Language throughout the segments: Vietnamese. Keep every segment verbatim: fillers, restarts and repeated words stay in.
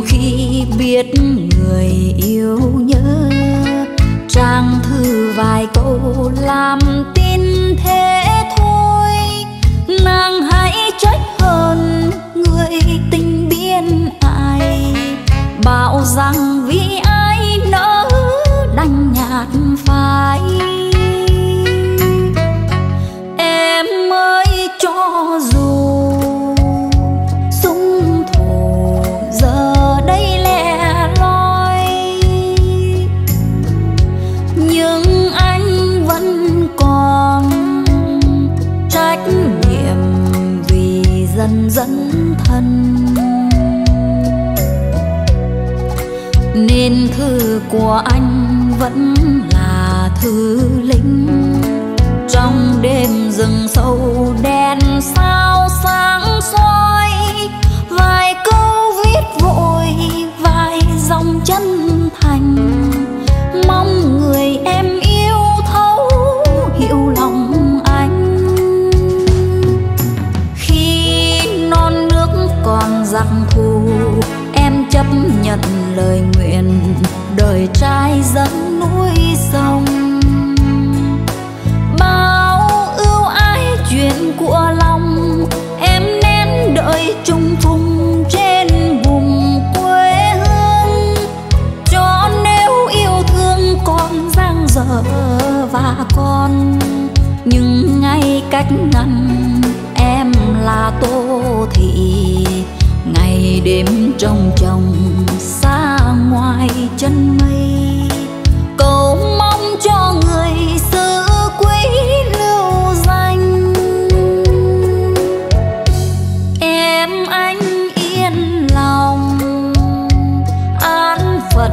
nhiều khi biết người yêu nhớ, trang thư vài câu làm tin thế thôi. Nàng hãy trách hơn người tình biên ai, bảo rằng vì ai nỡ đành nhạt phai. Em ơi cho dù súng thủ giờ đây lẻ loi, nhưng anh vẫn còn trách nhiệm vì dân dẫn thân. Nên thư của anh vẫn là thư lính trong đêm rừng sâu đen sao sáng soi. Vài câu viết vội vài dòng chân thành, mong người em yêu thấu hiểu lòng anh. Khi non nước còn giặc thù, em chấp nhận lời nguyện đời trai dẫn núi sông. Bao ưu ái chuyện của lòng, em nên đợi chung thung trên vùng quê hương. Cho nếu yêu thương con giang dở và con, nhưng ngay cách ngăn em là Tô Thị. Ngày đêm trong chồng xa ngoài chân mây, cầu mong cho người xứ quý lưu danh. Em anh yên lòng an phận,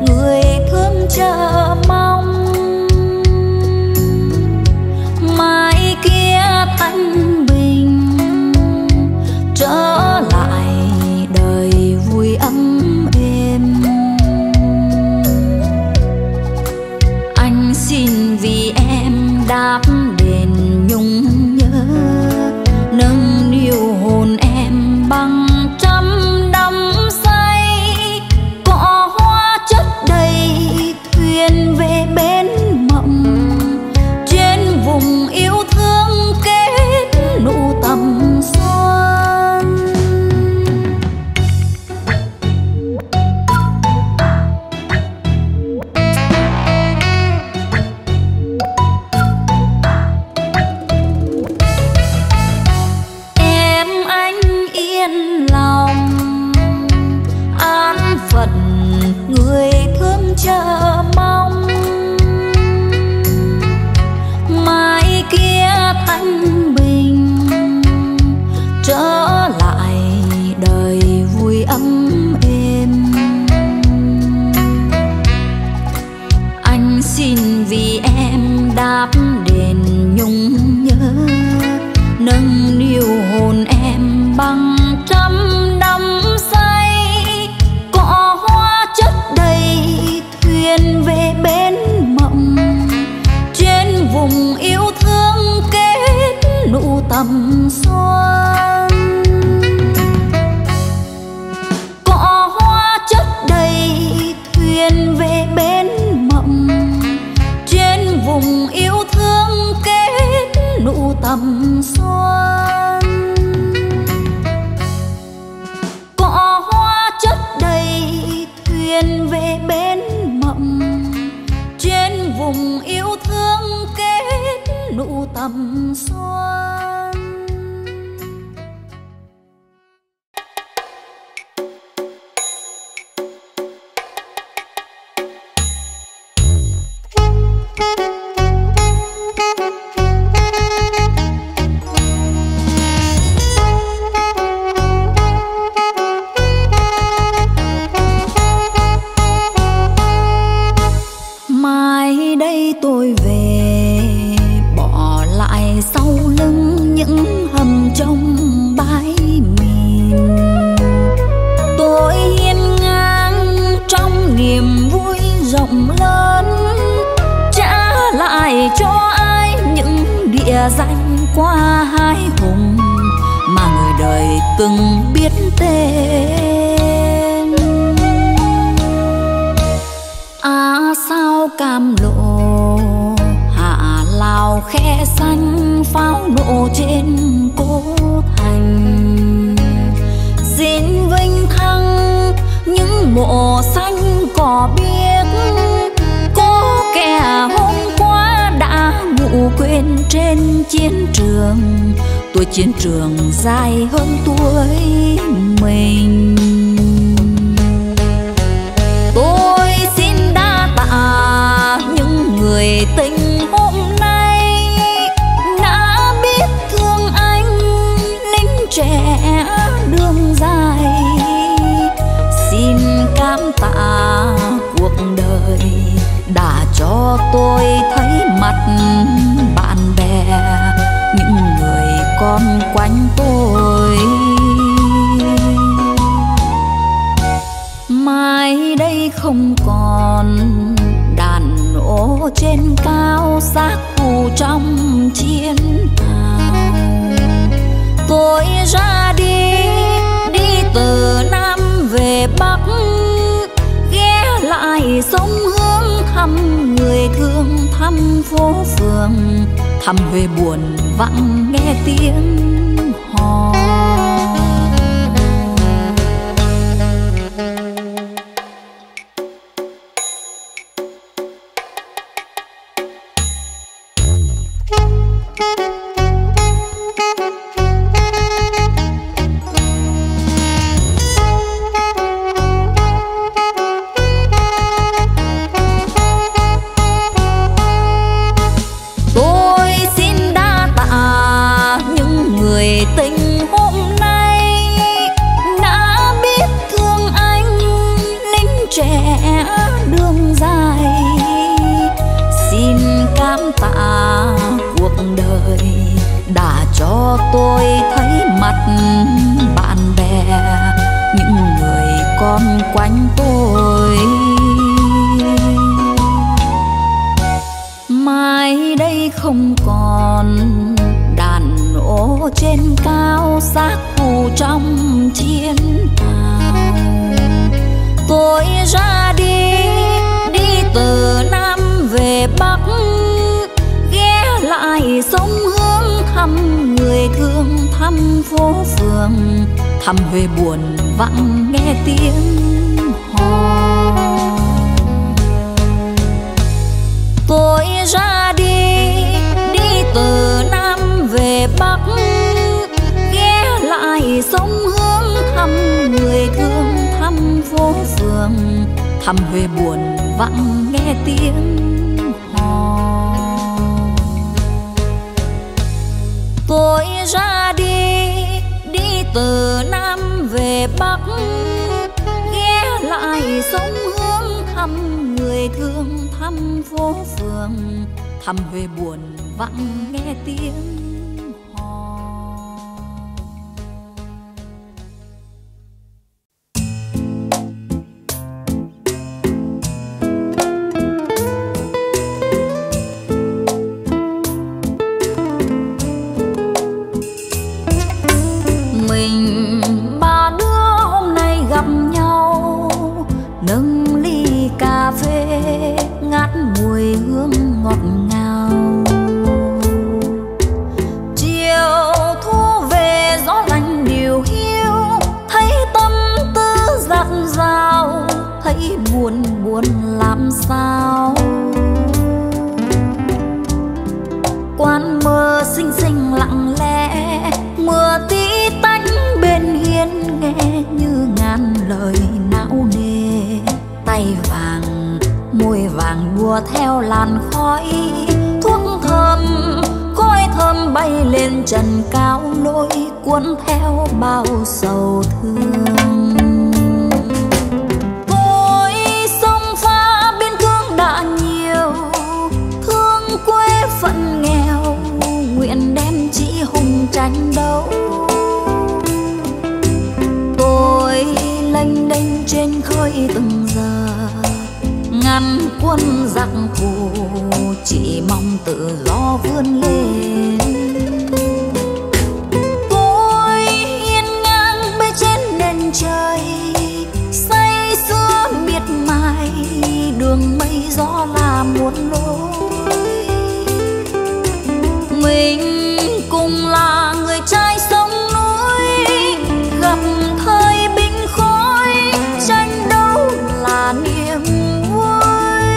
người thương chờ mong. Mai kia thanh bình trở lại đời vui ấm êm. Anh xin vì em đáp đền nhung nhớ, nâng niu hồn em bằng trăm đắm say. Cỏ hoa chất đầy thuyền về bến mộng, trên vùng yêu thương kết nụ tầm chờ mong. Mai kia thanh bình trở lại đời vui ấm êm. Anh xin vì em đáp đền nhung nhớ, nâng niu hồn em bằng trăm năm say. Cỏ hoa chất đầy về bến mộng, trên vùng yêu thương kết nụ tầm xuân. Cỏ hoa chất đầy thuyền về bến mộng, trên vùng yêu thương kết nụ tầm xuân. Cỏ hoa chất đầy thuyền về bến mộng, trên vùng yêu thương kết nụ tầm xuân. Tôi về bỏ lại sau lưng những hầm trong bãi mìn. Tôi hiên ngang trong niềm vui rộng lớn, trả lại cho ai những địa danh qua hái hùng mà người đời từng biết tên. sao cam lộ hạ lào khe xanh pháo nổ trên cố thành. Xin vinh thăng những mộ xanh cỏ biếc, có kẻ hôm qua đã ngủ quên trên chiến trường. Tuổi chiến trường dài hơn tuổi mình. Tôi xin đa tạ những người tình hôm nay đã biết thương anh lính trẻ đường dài. Xin cảm tạ cuộc đời đã cho tôi thấy mặt bạn bè, những người con quanh tôi. Mai đây không còn đàn nổ trên cao, xác thù trong chiến thao. Tôi ra đi, đi từ Nam về Bắc, ghé lại sông Hương thăm người thương, thăm phố phường, thăm Huế buồn vắng nghe tiếng hò. Tôi thấy mặt bạn bè, những người con quanh tôi. Mai đây không còn đàn nổ trên cao, xác thù trong chiến thao. Tôi ra đi, đi từ Nam về Bắc, ghé lại sông Hương thăm người thương, thăm phố phường, thăm Huế buồn vắng nghe tiếng hò. Tôi ra đi, đi từ Nam về Bắc, ghé lại sông Hương thăm người thương, thăm phố phường, thăm Huế buồn vắng nghe tiếng. Tôi ra đi, đi từ Nam về Bắc, ghé lại sông Hương thăm người thương, thăm phố phường, thăm Huế buồn vắng nghe tiếng. Gió mình cùng là người trai sông núi, gặp thời binh khói tranh đấu là niềm vui.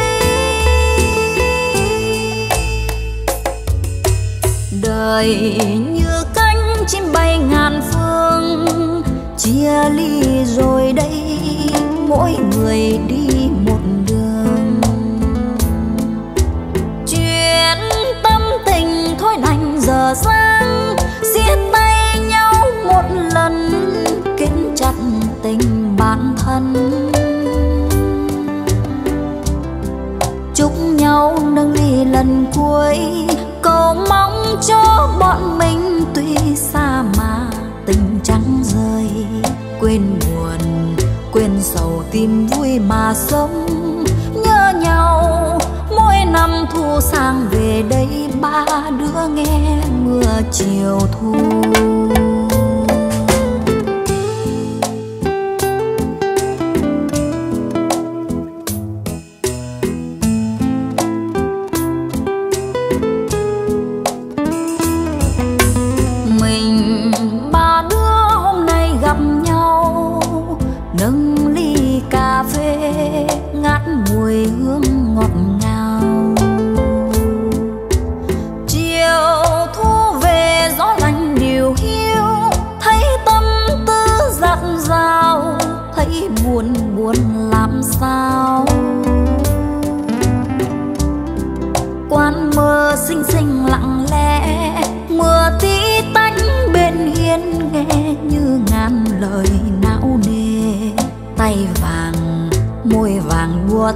Đời như cánh chim bay ngàn phương, chia ly rồi đây mỗi người đi một đường. Chuyện tâm tình thôi đành giờ sang, siết tay nhau một lần kết chặt tình bạn thân. Chúc nhau nâng ly lần cuối, cầu mong cho bọn mình tuy xa mà tình chẳng rời. Quên buồn, quên sầu, tìm vui mà sống. Nhớ nhau mỗi năm thu sang về đây, ba đứa nghe mưa chiều thu.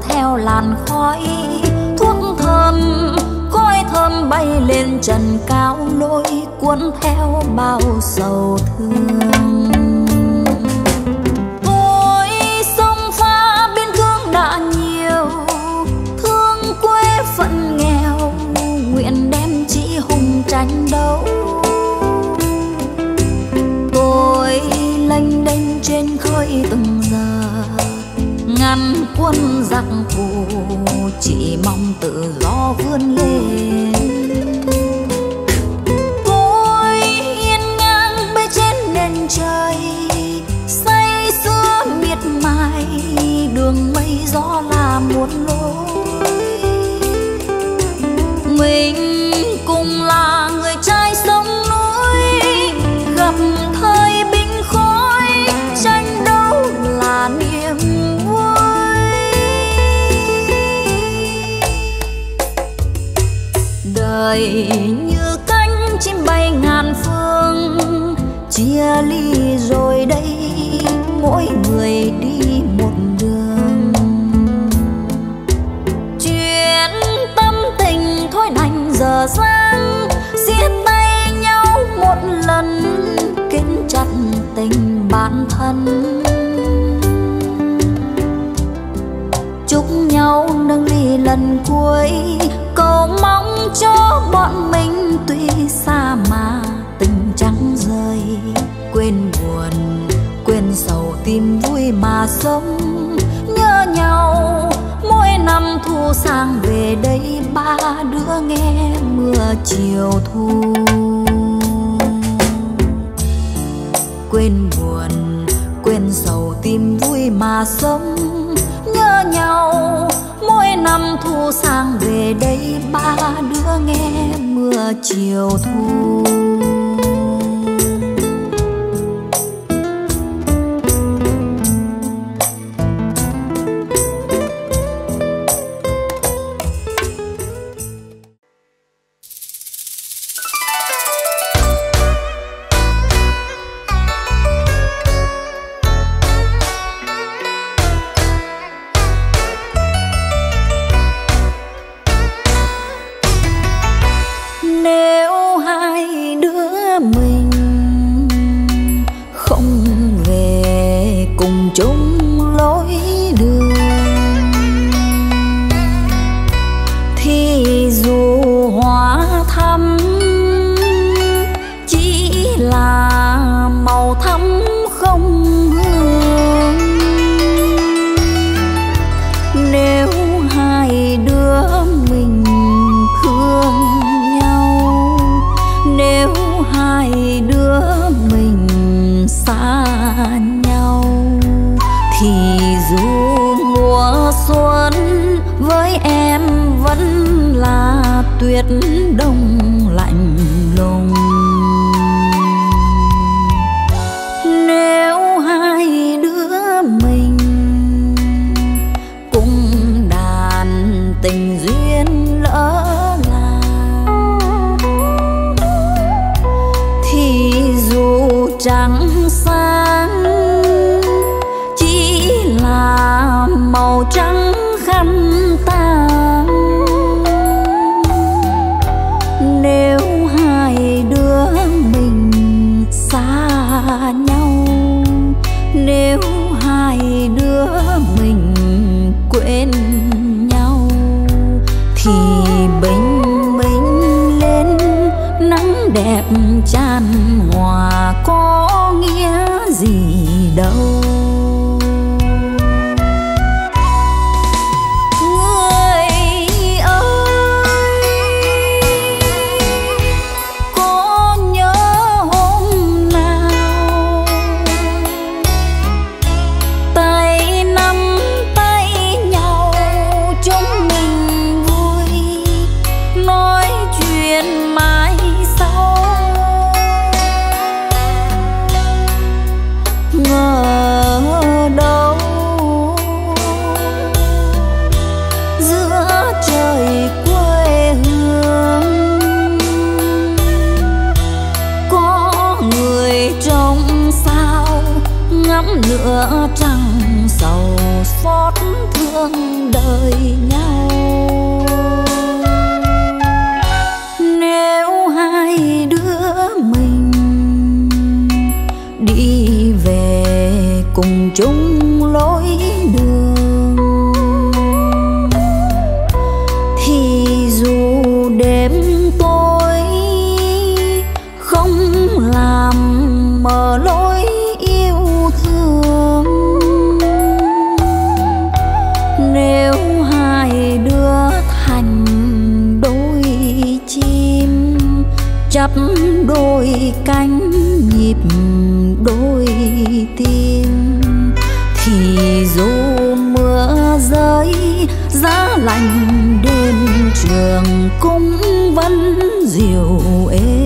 Theo làn khói thuốc thơm, khói thơm bay lên trần cao lối, cuốn theo bao sầu thương. Ôi sông pha biên cương đã nhiều, thương quê phận nghèo, nguyện đem chị hùng tranh đấu. Tôi lênh đênh trên khơi từng giờ, ngăn quân giặc thù, chỉ mong tự do vươn lên. Tôi hiên ngang bên trên nền trời, say sưa miệt mài, đường mây gió là một lối. Mình cùng là người trai sông núi, gặp thời binh khói tranh đấu là niềm. Đời như cánh chim bay ngàn phương, chia ly rồi đây mỗi người đi một đường. Chuyện tâm tình thôi đành giờ sang, siết tay nhau một lần kết chặt tình bạn thân. Chúc nhau nâng ly lần cuối, cầu mong cho bọn mình tuy xa mà tình chẳng rời. Quên buồn, quên sầu, tìm vui mà sống. Nhớ nhau mỗi năm thu sang về đây, ba đứa nghe mưa chiều thu. Quên buồn, quên sầu, tìm vui mà sống. Nhớ nhau mỗi năm thu sang về đây, ba đứa nghe mưa chiều thu. Nếu hai tuyết đông lạnh lùng. Nếu hai đứa mình cũng đàn tình duyên lỡ là, thì dù trắng sáng chỉ là màu trắng khăn tang. Nếu hai đứa mình xa nhau, nếu hai đứa mình quên nhau, thì bình minh lên nắng đẹp tràn hòa có nghĩa gì đâu. Lửa trăng sầu xót thương đời nhau. Nếu hai đứa mình đi về cùng chung lối đường, thì dù đêm tối không làm mờ lối chắp đôi cánh nhịp đôi tim, thì dù mưa rơi giá lạnh đêm trường cũng vẫn dịu êm.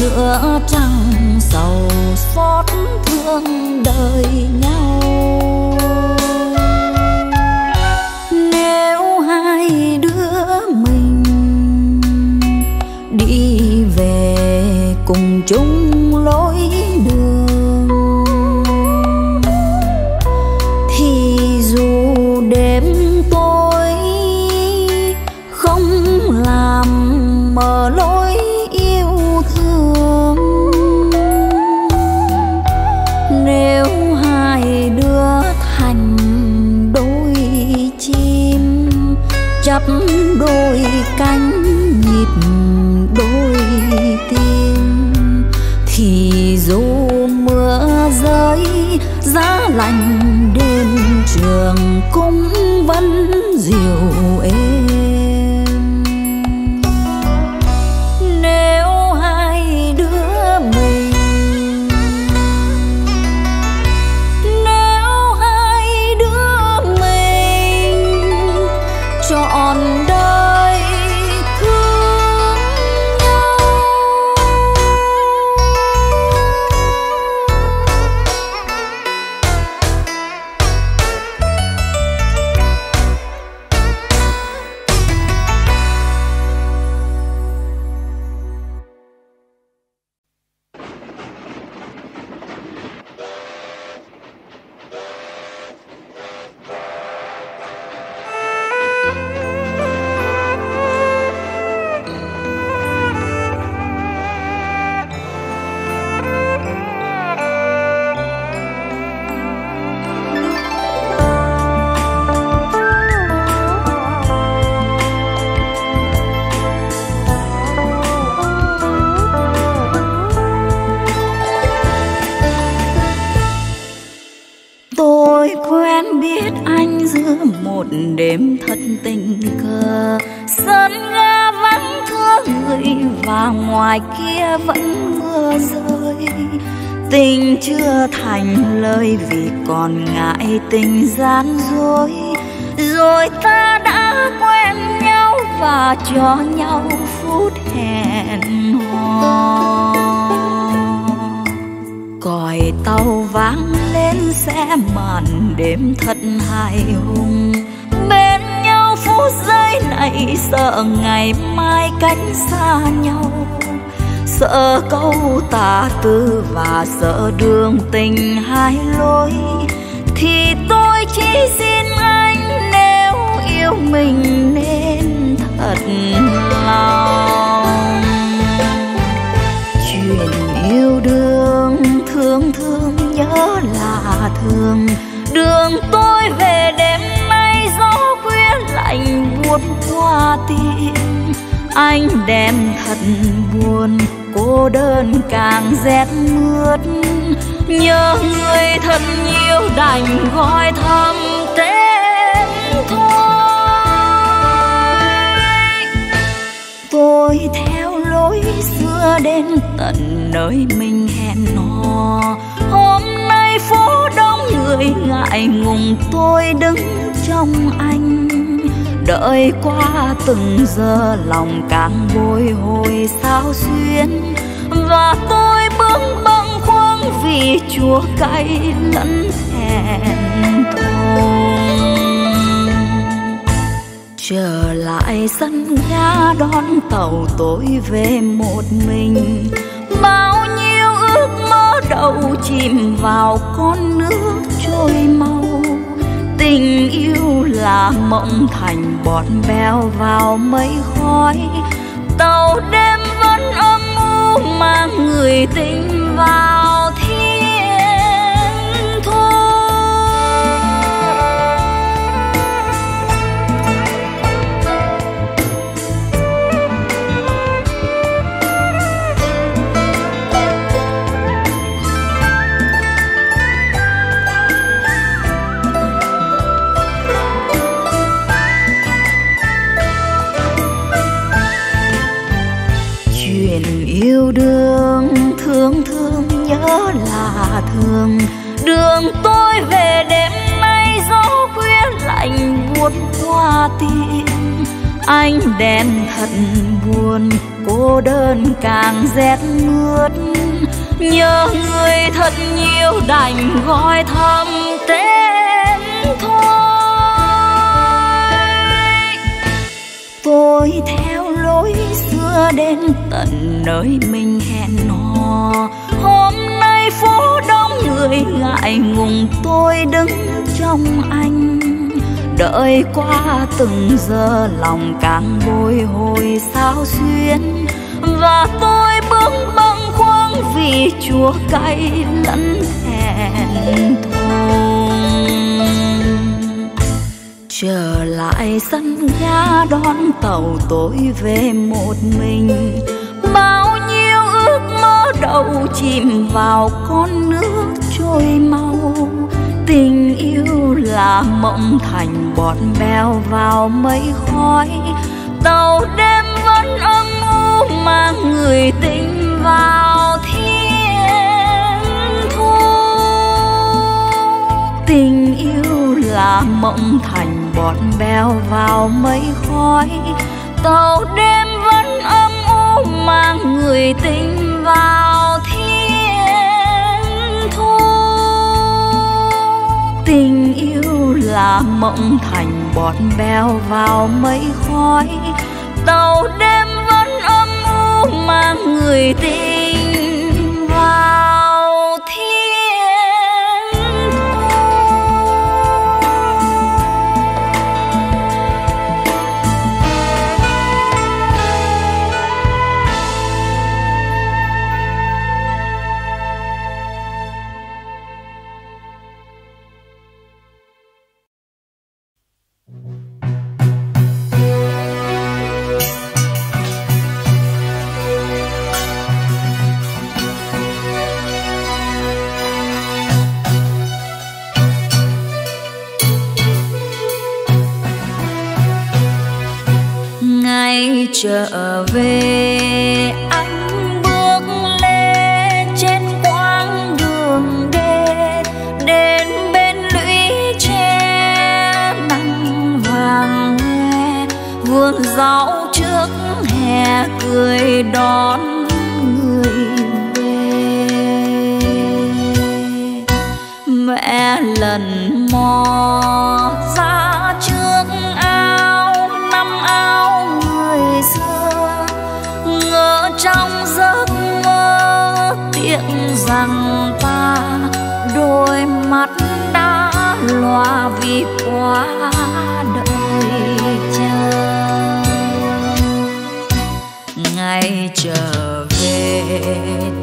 Lửa trăng sầu xót thương đời nhau. Nếu hai đứa mình đi về cùng chung lối đường, thì dù đêm tối không làm mờ lối, chắp đôi cánh nhịp đôi tim, thì dù mưa rơi giá lạnh đêm trường cũng vẫn dịu êm. Nếu hai đứa mình, nếu hai đứa mình cho Tôi quen biết anh giữa một đêm thật tình cờ. Sân ga vẫn thưa người và ngoài kia vẫn mưa rơi. Tình chưa thành lời vì còn ngại tình gian dối. Rồi ta đã quen nhau và cho nhau phút hẹn hò. Còi tàu vang lên sẽ màn đêm thật hài hùng. Bên nhau phút giây này sợ ngày mai cách xa nhau. Sợ câu tà tư và sợ đường tình hai lối. Thì tôi chỉ xin anh nếu yêu mình nên thật lòng. Chuyện yêu đương thương thương nhớ là thường. Đường tôi về đêm nay gió khuya lạnh buốt qua tim. Ánh đèn thật buồn, cô đơn càng rét mướt. Nhớ người thật nhiều đành gọi thầm tên thôi. Tôi theo lối xưa đến tận nơi mình hẹn hò. Hôm nay phố đông người ngại ngùng tôi đứng trong anh. Đợi qua từng giờ lòng càng bồi hồi sao xuyên. Và tôi bướng bâng khuâng vì chua cay lẫn thẹn thùng. Trở lại sân ga đón tàu tôi về một mình. Bao nhiêu ước mơ đầu chìm vào con nước trôi mau. Tình yêu là mộng thành bọt bèo vào mây khói. Tàu đêm vẫn âm u mang người tình vào thiên yêu đương thương thương nhớ là thường. Đường tôi về đêm nay gió khuya lạnh buốt qua tim. Ánh đèn thật buồn, cô đơn càng rét mướt. Nhớ người thật nhiều đành gọi thầm tên thôi. Tôi theo lối xưa đến tận nơi mình hẹn hò. Hôm nay phố đông người ngại ngùng tôi đứng trong anh. Đợi qua từng giờ lòng càng bồi hồi sao xuyên. Và tôi bướng bâng khuâng vì chua cay lẫn thẹn thùng. Trở lại sân ga đón tàu tôi về một mình. Bao nhiêu ước mơ đầu chìm vào con nước trôi mau. Tình yêu là mộng thành bọt bèo vào mây khói. Tàu đêm vẫn âm u mang người tình vào thiên thu. Tình yêu là mộng thành bọt bèo vào mây khói. Tàu đêm vẫn âm mang người tình vào thiên thu. Tình yêu là mộng thành bọt bèo vào mây khói. Tàu đêm vẫn âm u mang người tình vào thiên thu. trở về. Anh bước lên trên quãng đường đê, đến bên lũy tre nắng vàng hoe, vườn rau trước hè cười đón người về. Mẹ lần mò ra trước ao năm ao người xưa, ngỡ trong giấc mơ tiếc rằng ta đôi mắt đã loa vì quá đời cha. Ngày trở về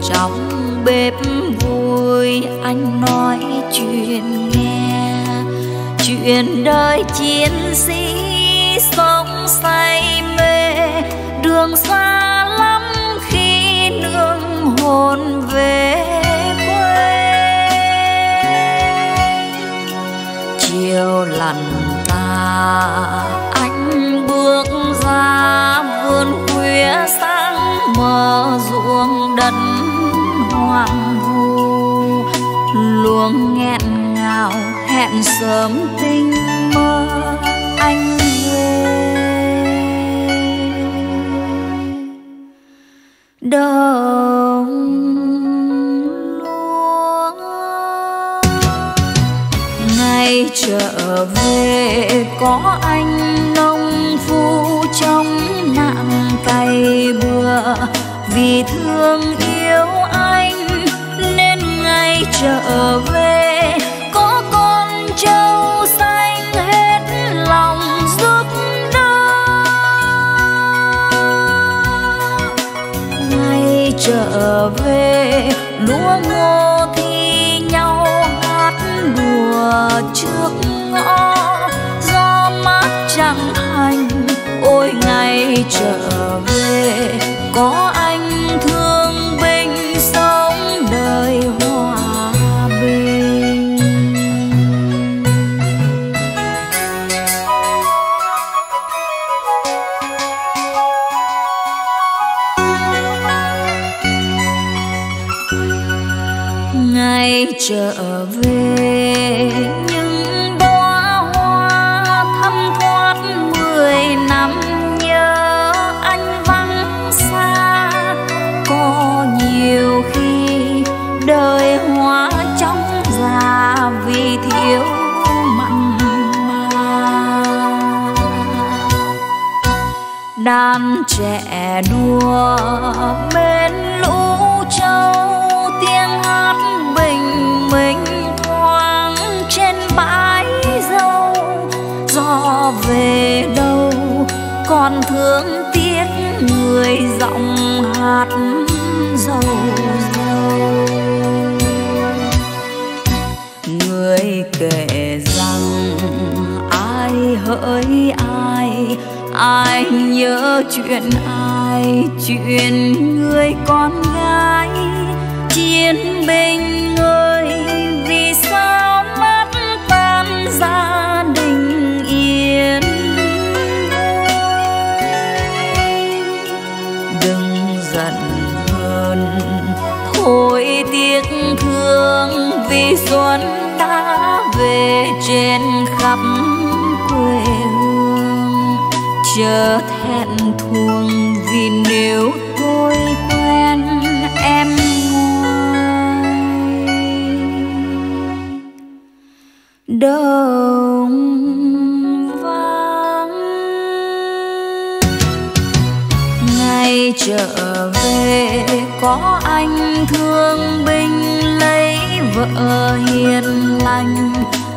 trong bếp vui, anh nói chuyện nghe chuyện đời chiến sĩ sống say mê. Đường xa lắm khi nương hồn về quê, chiều lặn tà anh bước ra vườn khuya sáng mờ, ruộng đất hoang vu luống nghẹn ngào hẹn sớm tinh mơ anh về đồng lúa. Ngày trở về có anh nông phu trong nặng cày bừa, vì thương yêu anh nên ngày trở về châu xanh hết lòng giúp đỡ. Ngày trở về lúa ngô thi nhau hát đùa trước ngõ, gió mát chẳng hành. Ôi ngày trở về có anh thương binh sống đời hòa bình. Ngày trở về những đóa hoa thấm thoát mười năm nhớ anh vắng xa. Có nhiều khi đời hóa trong già vì thiếu mặn mà. Đàn trẻ đùa bên lũ châu, tiếng hát bình minh thoáng trên bãi dâu. Gió về đâu còn thương tiếc người giọng hát dâu dâu. Người kể rằng ai hỡi ai, ai nhớ chuyện ai, chuyện người con gái chiến binh ơi. Vì sao mất tan gia đình yên, đừng giận hơn thôi tiếc thương, vì xuân đã về trên khắp quê hương. Chớ thẹn thuồng vì nếu tôi quen em đồng vắng. Ngày trở về có anh thương binh lấy vợ hiền lành,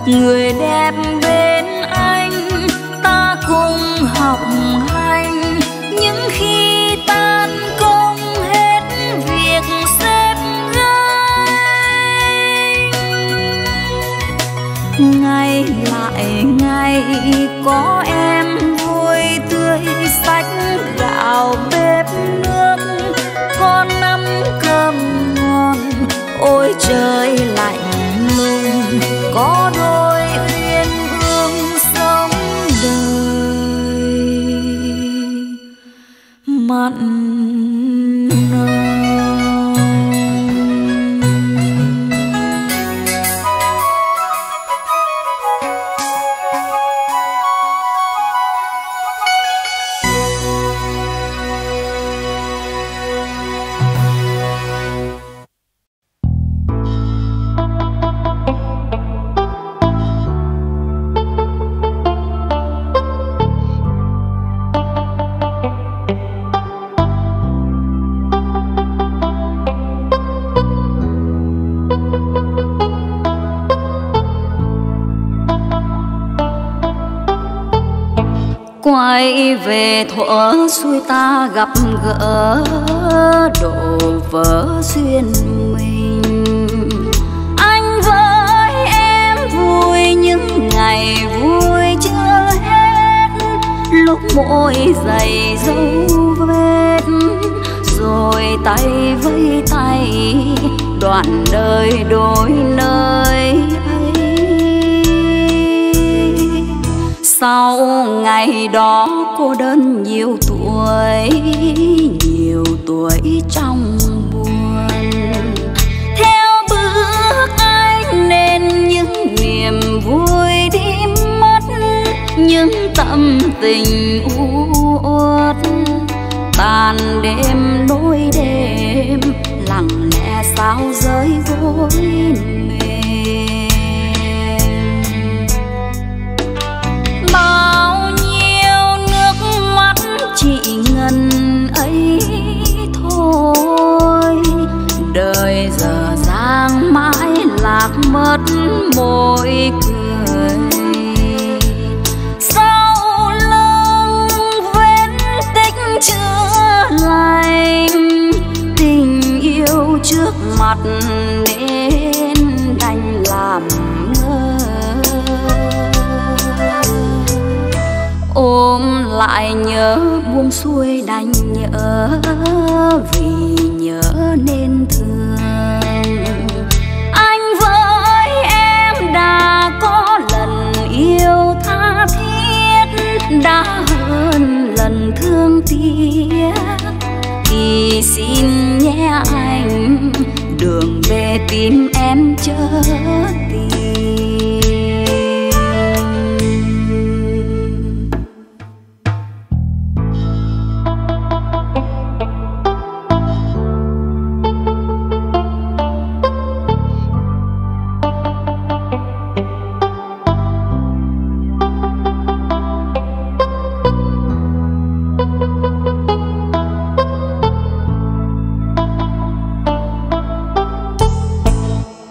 người đẹp bên anh ta cùng học hành. Những khi tan công hết việc xếp gánh, ngày lại ngày có em vui tươi xách gạo bếp nước, con nắm cơm ngon. Ôi trời lạnh lùng có đôi uyên ương sống đời Quay về thuở xuôi ta gặp gỡ, độ vỡ duyên mình. Anh với em vui những ngày vui chưa hết, lúc môi dày dấu vết, rồi tay với tay đoạn đời đôi nơi. Sau ngày đó cô đơn nhiều tuổi, nhiều tuổi trong buồn. Theo bước anh nên những niềm vui đi mất, những tâm tình u uất. Tàn đêm nỗi đêm, lặng lẽ sao rơi gối mềm. Bao nhiêu nước mắt chỉ ngần ấy thôi, đời giờ dang mãi lạc mất môi cười. Sau lưng vết tích chưa lành, tình yêu trước mặt nên đành làm ngơ. Ôm lại nhớ buông xuôi đành nhớ, vì nhớ nên thương. Anh với em đã có lần yêu tha thiết, đã hơn lần thương tiếc. Thì xin nhé anh, đường về tìm em chớ tìm.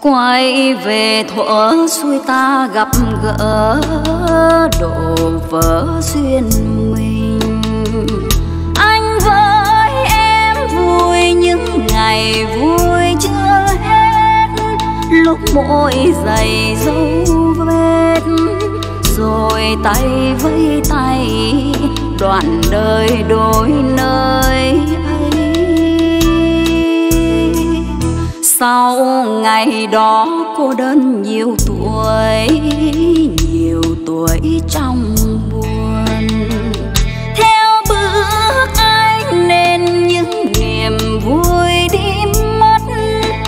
Quay về thuở xuôi ta gặp gỡ, độ vỡ duyên mình. Anh với em vui những ngày vui chưa hết, lúc môi dày dấu vết, rồi tay với tay đoạn đời đôi nơi. Sau ngày đó cô đơn nhiều tuổi, nhiều tuổi trong buồn. Theo bước anh nên những niềm vui đi mất,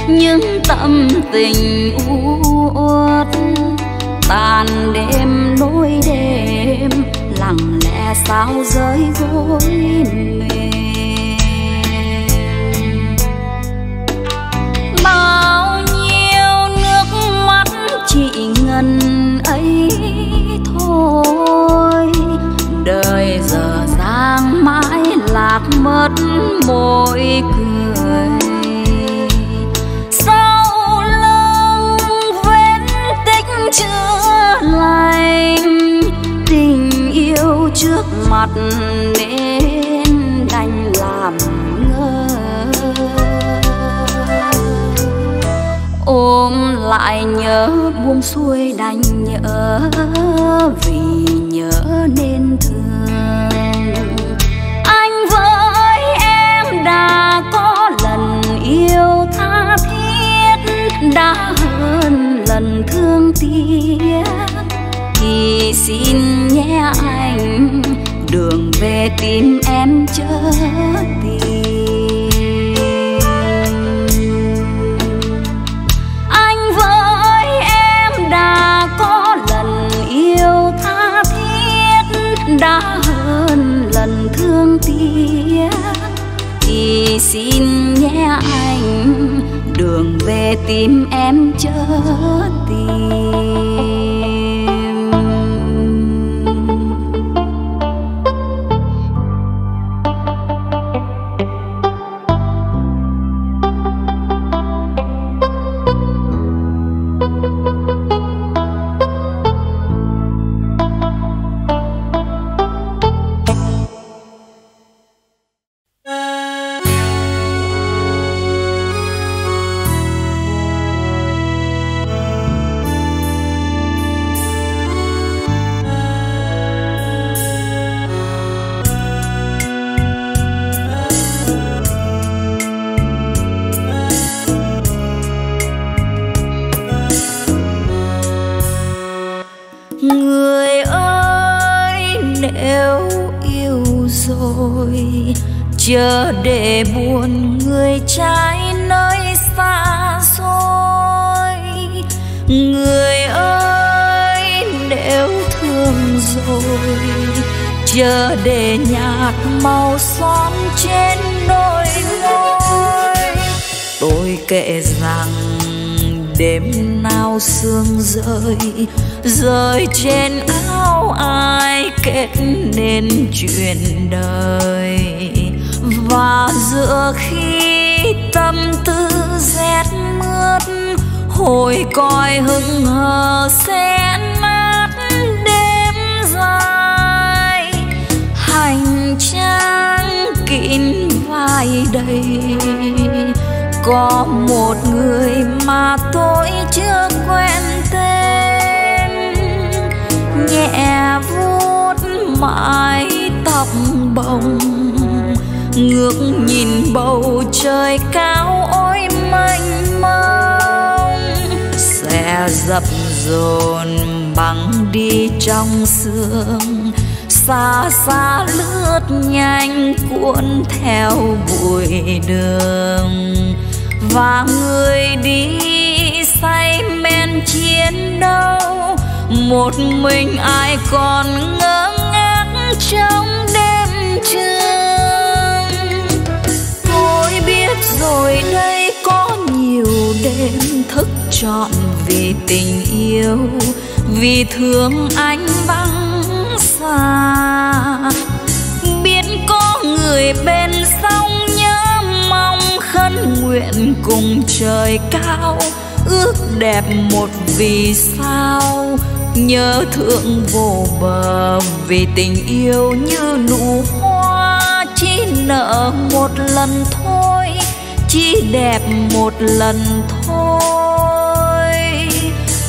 những tâm tình u uất. Tàn đêm nỗi đêm, lặng lẽ sao rơi gối mềm. Bao nhiêu nước mắt chỉ ngần ấy thôi, đời giờ dang mãi lạc mất môi cười. Sau lưng vết tích chưa lành, tình yêu trước mặt nên đành làm ngơ. Ôm lại nhớ buông xuôi đành nhớ, vì nhớ nên thương. Anh với em đã có lần yêu tha thiết, đã hơn lần thương tiếc. Thì xin nhé anh, đường về tìm em chớ tìm. Anh với em đã có lần yêu tha thiết, đã hơn lần thương tiếc, thì xin nhé anh đường về tìm em chớ tìm. Chờ để buồn người trái nơi xa xôi. Người ơi nếu thương rồi, chờ để nhạt màu xóm trên đôi môi. Tôi kể rằng đêm nào sương rơi, rơi trên áo ai kết nên chuyện đời. Và giữa khi tâm tư rét mướt, hồi còi hững hờ sẽ nát đêm dài. Hành trang kín vai đầy, có một người mà tôi chưa quen tên. Nhẹ vuốt mái tóc bồng, ngước nhìn bầu trời cao ôi mênh mông. Xe dập dồn băng đi trong sương, xa xa lướt nhanh cuốn theo bụi đường. Và người đi say men chiến đấu, một mình ai còn ngơ ngác trong đêm trường. Tôi biết rồi đây, có nhiều đêm thức trọn vì tình yêu, vì thương anh vắng xa. Biết có người bên sông nhớ mong khấn nguyện cùng trời cao, ước đẹp một vì sao nhớ thương vô bờ. Vì tình yêu như nụ hoa chỉ nở một lần thôi, chỉ đẹp một lần thôi.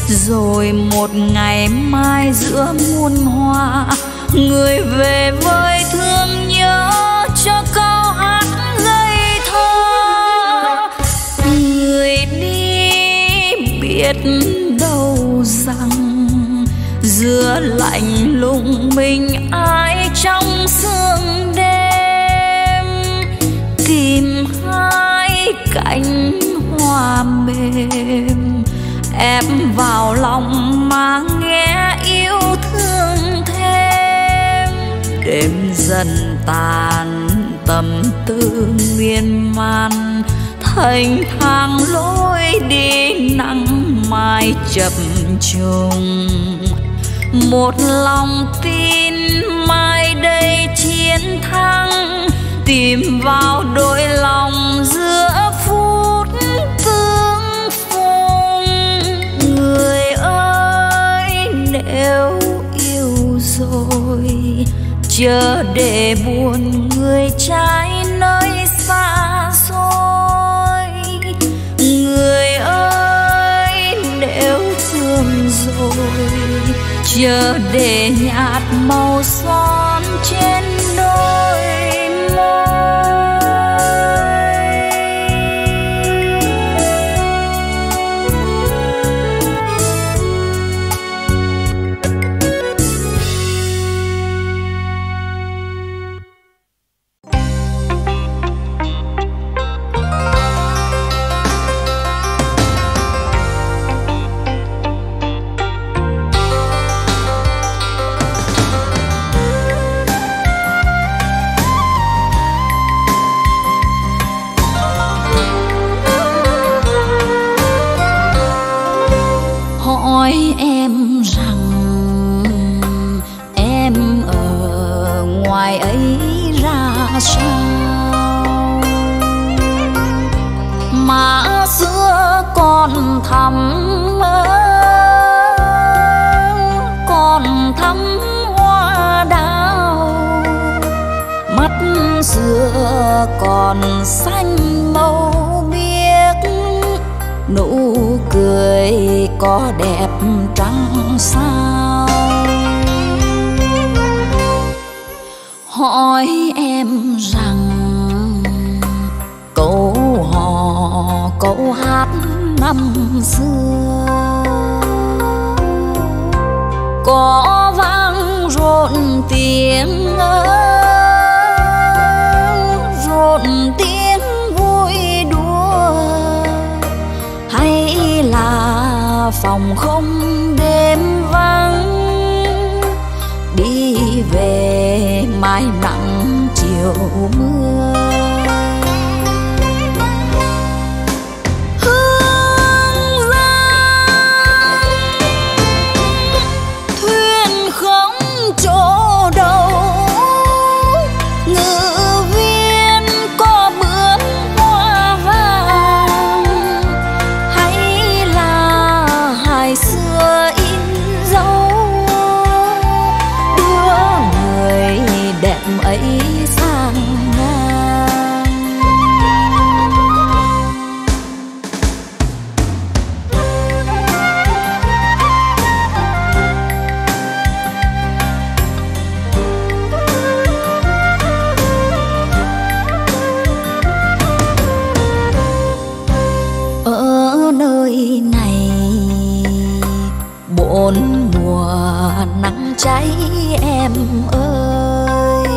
Rồi một ngày mai giữa muôn hoa, người về với thương nhớ cho câu hát ngây thơ. Người đi biết đâu rằng giữa lạnh lùng mình ai trong sương đêm. Tìm hai cánh hoa mềm ép vào lòng mà nghe yêu thương thêm. Đêm dần tàn tâm tư miên man, thành thang lối đi nắng mai chập trùng. Một lòng tin mai đây chiến thắng, tìm vào đôi lòng giữa phút tương phùng. Người ơi nếu yêu rồi, chờ để buồn người trái nơi xa xôi. Người ơi nếu thương rồi, chờ để nhạt màu son trên đôi môi. nói em rằng em ở ngoài ấy ra sao, mà xưa còn thắm còn thắm hoa đào, mắt xưa còn xanh màu biếc, nụ cười có đẹp trăng sao. Hỏi em rằng câu hò câu hát năm xưa có vang rộn tiếng ơi, rộn tiếng vui đùa, hay là phòng không đêm vắng đi về mãi nắng chiều mưa. Cháy em ơi,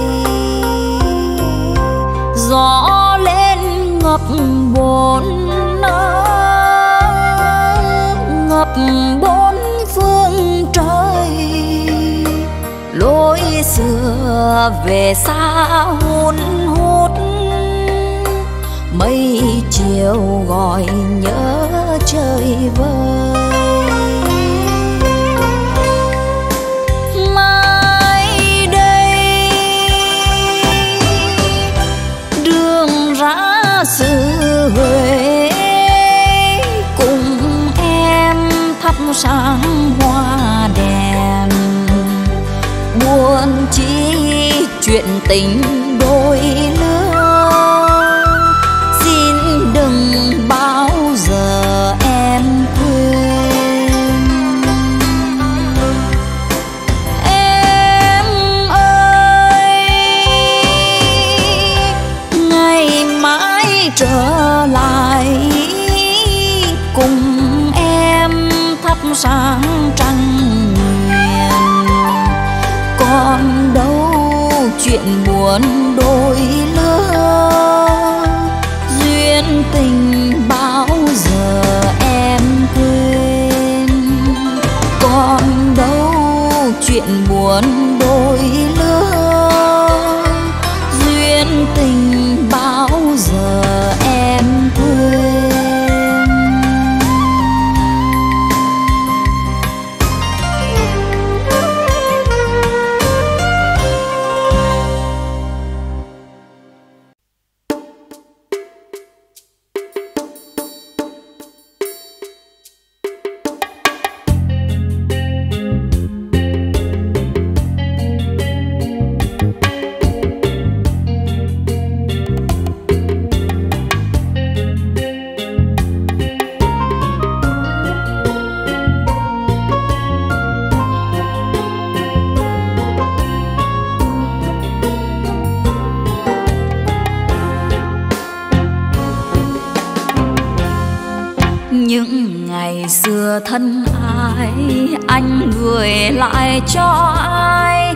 gió lên ngập bốn nơi, ngập bốn phương trời, lối xưa về xa hun hút, mây chiều gọi nhớ chơi vơi. Huế cùng em thắp sáng hoa đèn, buồn chi chuyện tình đôi lứa, xin đừng bao giờ em quên. Em ơi ngày mãi trở sáng trăng miền, còn đâu chuyện buồn đôi lứa, duyên tình bao giờ em quên. Còn đâu chuyện buồn đôi lứa, duyên tình bao giờ em quên. Thân ai anh gửi lại cho ai,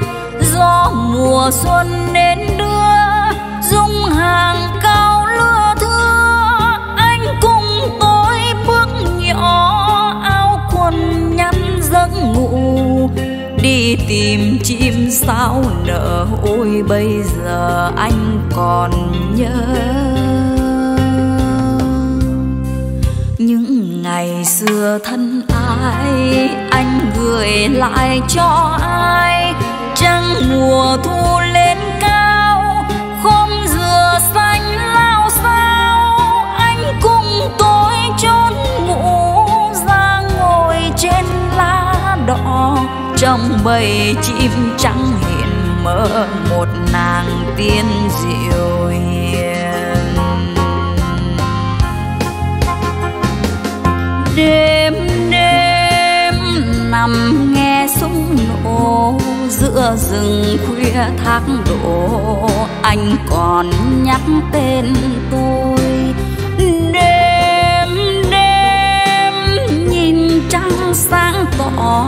gió mùa xuân đến đưa dung hàng cao lưa thưa, anh cùng tôi bước nhỏ áo quần nhăn giấc ngủ đi tìm chim sao nở. Ôi bây giờ anh còn nhớ những ngày xưa thân lại anh gửi lại cho ai? Trăng mùa thu lên cao, khóm dừa xanh lao sao, anh cùng tôi chốn ngủ ra ngồi trên lá đỏ. Trong bầy chim trắng hiện mơ một nàng tiên diệu hiền. Đêm đêm nằm nghe súng nổ giữa rừng khuya thác đổ, anh còn nhắc tên tôi. Đêm đêm nhìn trăng sáng tỏ,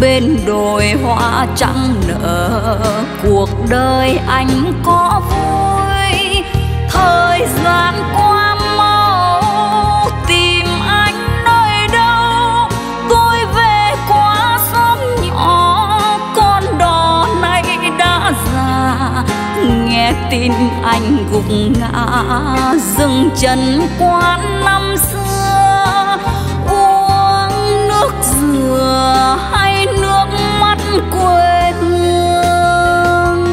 bên đồi hoa trắng nở, cuộc đời anh có vui. Thời gian qua mau tìm anh nơi đâu, tôi về qua xóm nhỏ, con đò này đã già. Nghe tin anh gục ngã, dừng chân quán năm xưa, uống nước dừa hay nước mắt quê hương.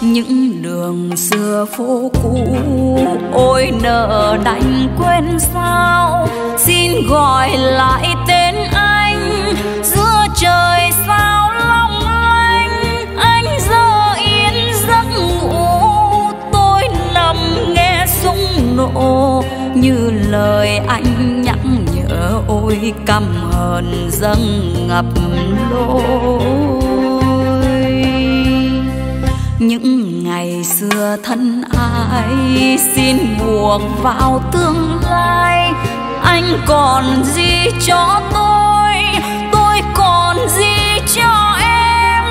Những đường xưa phố cũ ôi nợ đành quên sao, xin gọi lại tên anh giữa trời sao long lanh. Anh giờ yên giấc ngủ, tôi nằm nghe súng nổ như lời anh nhắc nhở. Ôi căm hờn dâng ngập lối, những ngày xưa thân ai xin buộc vào tương lai. Anh còn gì cho tôi, tôi còn gì cho em,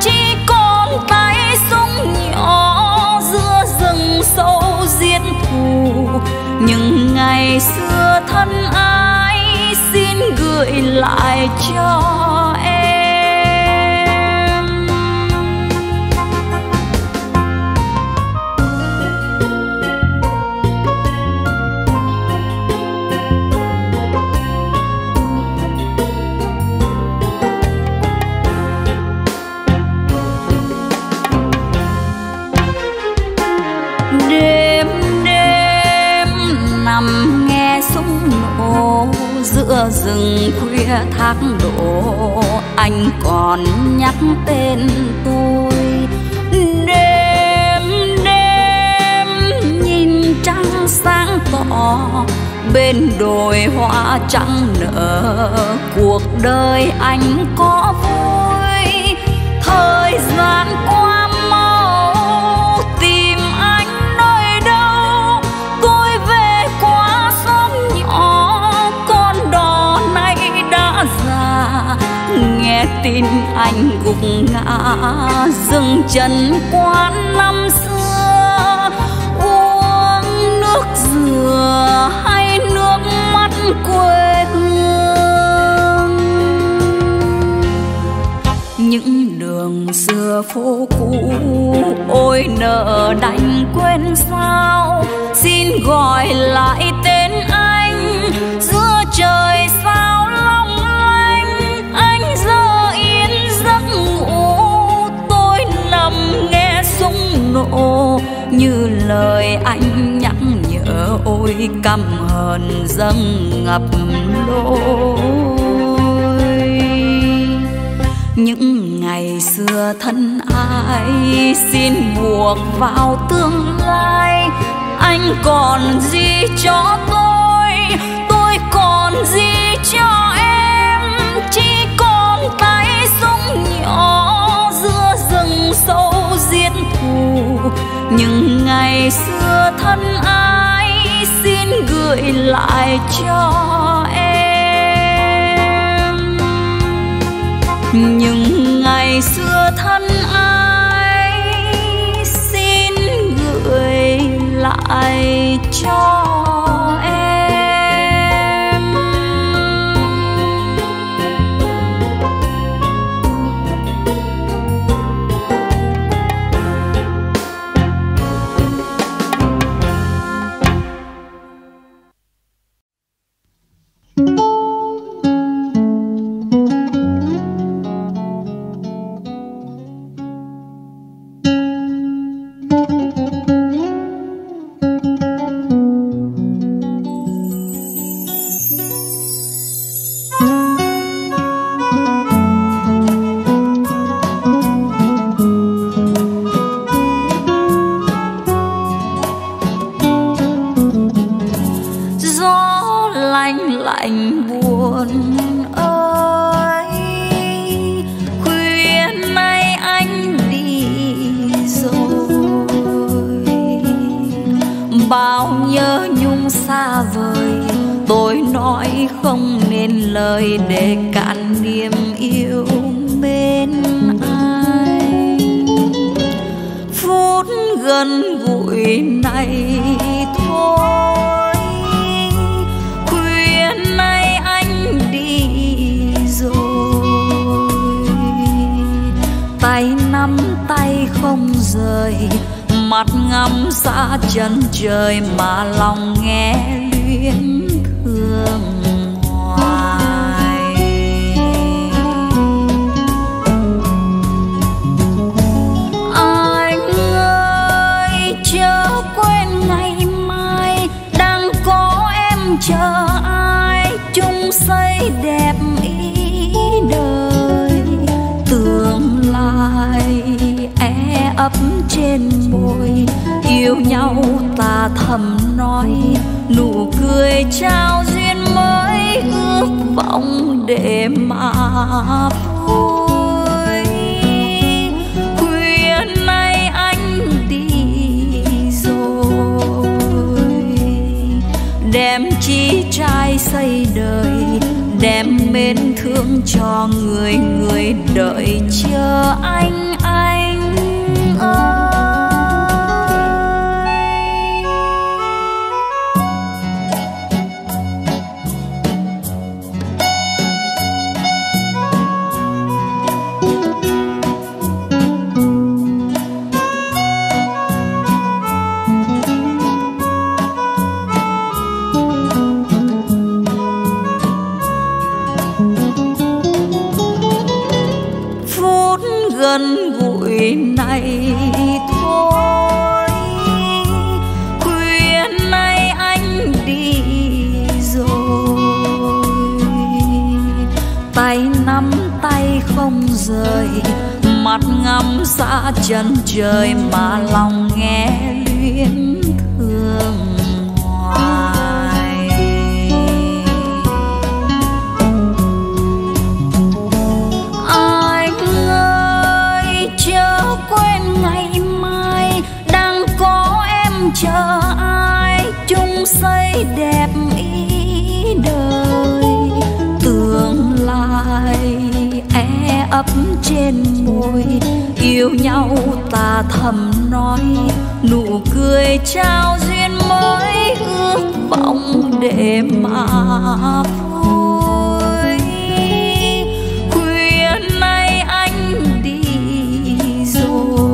chỉ còn tay súng nhỏ giữa rừng sâu giết thù. Những ngày xưa thân ai xin gửi lại cho em. Đêm đêm nằm nghe súng nổ giữa rừng khuya thác đổ, anh còn nhắc tên tôi. Đêm đêm nhìn trăng sáng tỏ, bên đồi hoa trắng nở, cuộc đời anh có vui. Thời gian qua mau tìm anh nơi đâu, tôi về qua xóm nhỏ, con đò này đã già. Nghe tin anh gục ngã, dừng chân quán năm xưa, uống nước dừa hay nước mắt quê hương. Những đường xưa phố cũ ôi nợ đành quên sao, xin gọi lại tên anh giữa trời sao long lanh. Anh giờ yên giấc ngủ, tôi nằm nghe súng nổ như lời anh nhắc nhở. Ôi căm hờn dâng ngập lối, những ngày xưa thân ai xin buộc vào tương lai. Anh còn gì cho tôi, tôi còn gì cho em, chỉ còn tay súng nhỏ giữa rừng sâu giết thù. Những ngày xưa thân ai xin gửi lại cho em. Những ngày xưa thân ai xin gửi lại cho em. lạnh buồn ơi. Khuya nay anh đi rồi, bao nhớ nhung xa vời tôi nói không nên lời để cạn niềm yêu bên ai. Phút gần gũi này thôi, khuya nay anh đi rồi, tay nắm tay không rời, mặt ngắm xa chân trời mà lòng nghe luyến thương. Chờ ai chung xây đẹp ý đời, tương lai é ấp trên môi, yêu nhau ta thầm nói, nụ cười trao duyên mới ước vọng để mà vui. Khuya nay anh đi rồi, đem chi trai xây đời, đem mến thương cho người người đợi chờ anh anh ơi. Này thôi, khuya nay anh đi rồi, tay nắm tay không rời, mặt ngắm xa chân trời mà lòng nghe luyến thương. Chờ ai chung xây đẹp ý đời, tương lai é ấp trên môi, yêu nhau ta thầm nói, nụ cười trao duyên mới ước vọng để mà vui. Khuya nay anh đi rồi,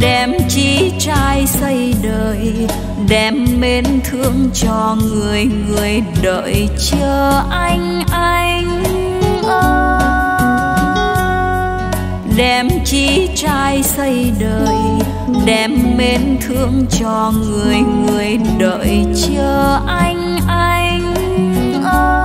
đem chi trai xây đời, đem mến thương cho người người đợi chờ anh anh ơi. Đem chi trai xây đời, đem mến thương cho người người đợi chờ anh anh ơi.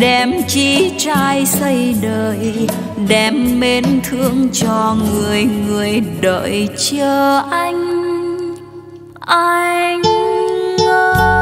Đem chi trai xây đời, đem mến thương cho người người đợi chờ anh anh ơi.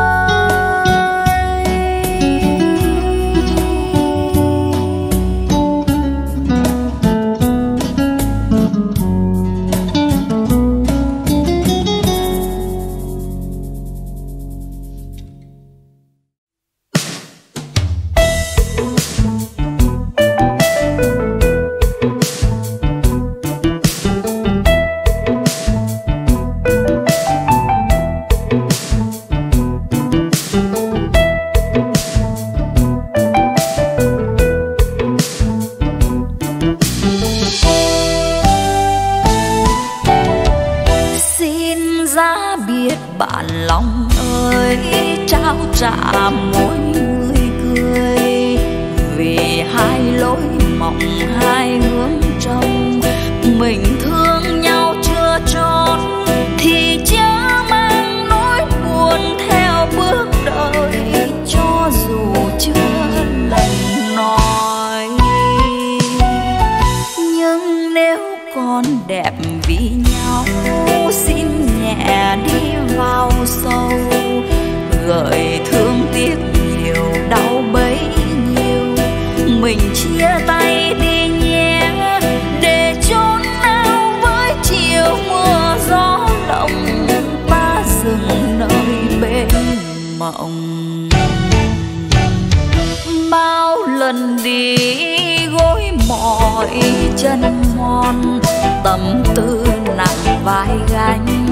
lưỡi chân ngon, tâm tư nặng vai gánh.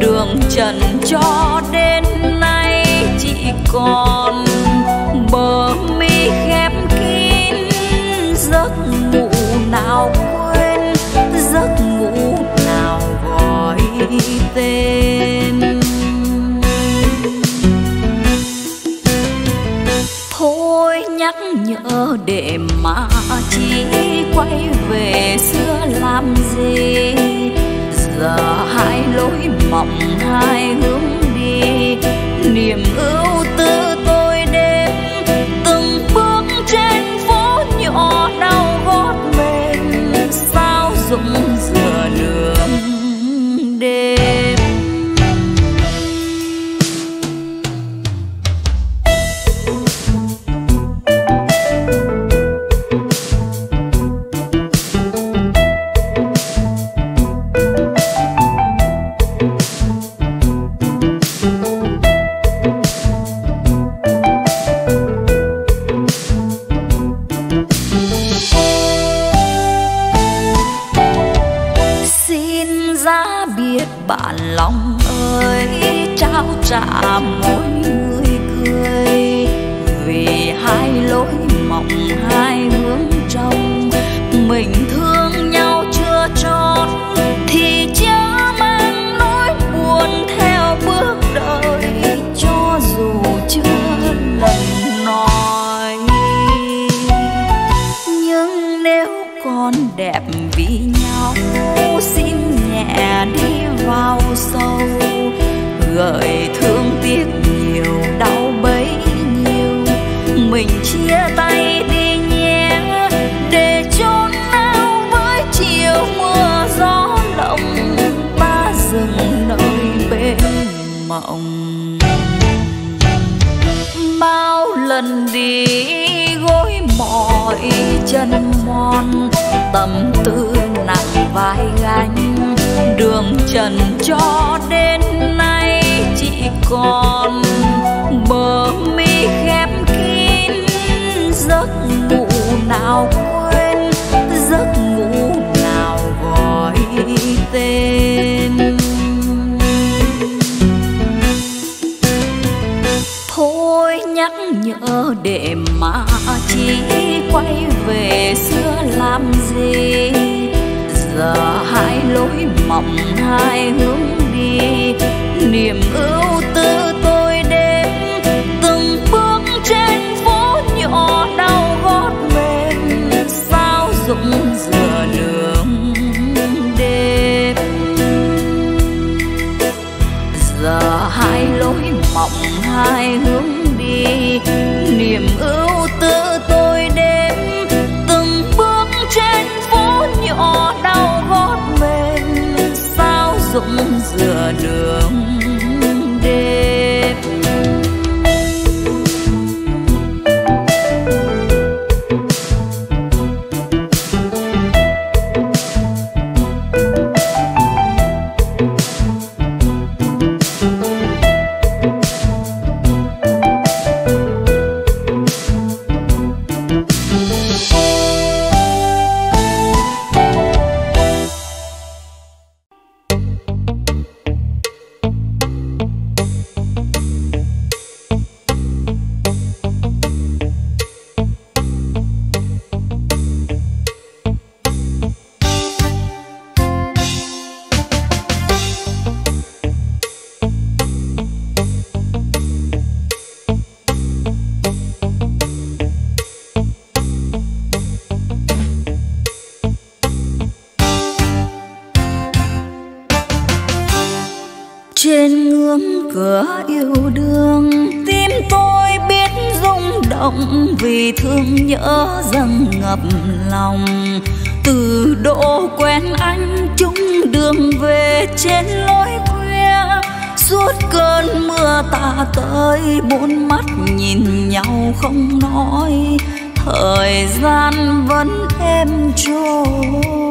Đường trần cho đến nay chỉ còn bờ mi khép kín, giấc ngủ nào quên, giấc ngủ nào gọi tên. Thôi nhắc nhở để mà chỉ quay về xưa làm gì, giờ hai lối mộng hai hướng đi, niềm ưu tư tôi đến từng bước trên phố nhỏ đau gót mềm, sao rụng rửa đường đêm. Bạn lòng ơi trao trả mỗi người cười, vì hai lối mộng hai hướng trong mình thương nhau chưa trọn thì chớ mang nỗi buồn theo bước đời, cho dù chưa lần nói. Nhưng nếu còn đẹp vì nhau xin nhẹ đi vào sâu, gợi thương tiếc nhiều đau bấy nhiêu, mình chia tay đi nhé, để chốn nào với chiều mưa gió lộng ta dừng nơi bên mộng. Bao lần đi gối mỏi chân mòn, tâm tư nặng vai gánh. Đường trần cho đến nay chỉ còn bờ mi khép kín, giấc ngủ nào quên, giấc ngủ nào gọi tên. Thôi nhắc nhở để mà chỉ quay về xưa làm gì, giờ hai lối mộng hai hướng đi, niềm ưu tư tôi đến từng bước trên phố nhỏ đau gót mềm, sao rụng rửa đường đêm. Giờ hai lối mộng hai hướng đi, niềm ưu tư tôi đến từng bước trên phố nhỏ đau gót mềm, sao rụng rửa đường đêm. Cửa yêu đương tim tôi biết rung động, vì thương nhớ dâng ngập lòng. Từ độ quen anh chung đường về trên lối khuya, suốt cơn mưa ta tới bốn mắt nhìn nhau không nói. Thời gian vẫn êm trôi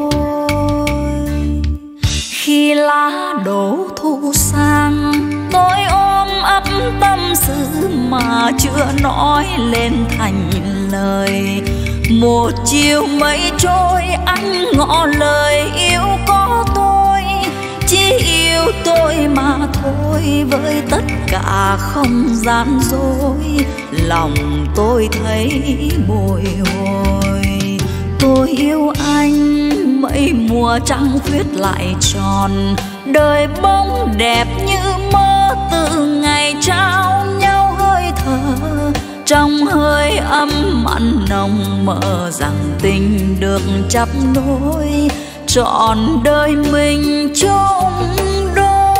khi lá đổ thu sang, tôi ôm ấp tâm sự mà chưa nói lên thành lời. Một chiều mây trôi anh ngỏ lời yêu có tôi, chỉ yêu tôi mà thôi, với tất cả không gian dối. Lòng tôi thấy bồi hồi, tôi yêu anh. Mấy mùa trăng khuyết lại tròn, đời bóng đẹp như mơ, từ ngày trao nhau hơi thở. Trong hơi ấm mặn nồng mơ rằng tình được chắp nối, trọn đời mình chung đôi.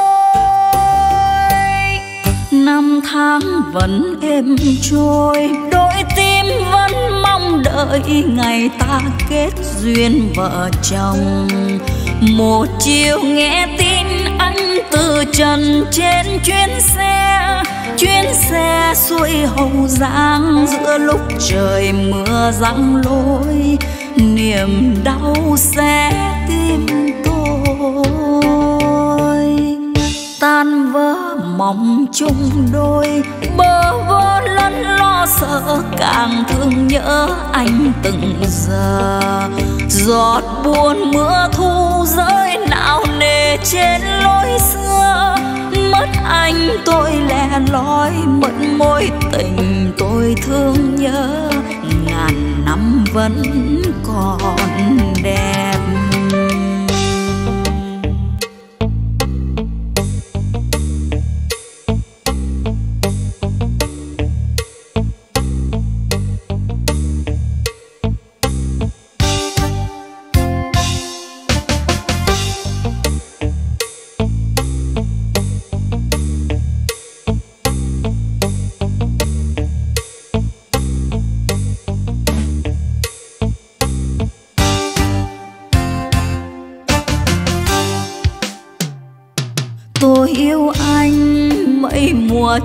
Năm tháng vẫn êm trôi, đôi tim vẫn mong đợi ngày ta kết duyên vợ chồng. Một chiều nghe tin anh từ trần trên chuyến xe, chuyến xe xuôi Hậu Giang giữa lúc trời mưa giăng lối niềm đau xé tim tôi. Tan vỡ mong chung đôi, bơ vơ lẫn lo sợ, càng thương nhớ anh từng giờ. Giọt buồn mưa thu rơi não nề trên lối xưa, mất anh tôi lẻ loi, mất mối tình tôi thương nhớ, ngàn năm vẫn còn đẹp.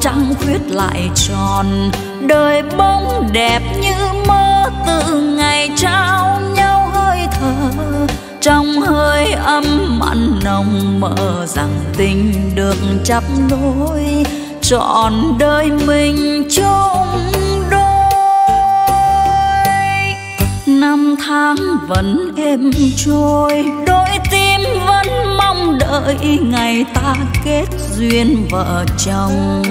Trăng khuyết lại tròn, đời bóng đẹp như mơ, từ ngày trao nhau hơi thở. Trong hơi ấm mặn nồng mơ rằng tình được chắp nối, trọn đời mình chung đôi. Năm tháng vẫn êm trôi, đôi tim vẫn mong đợi ngày ta kết duyên vợ chồng.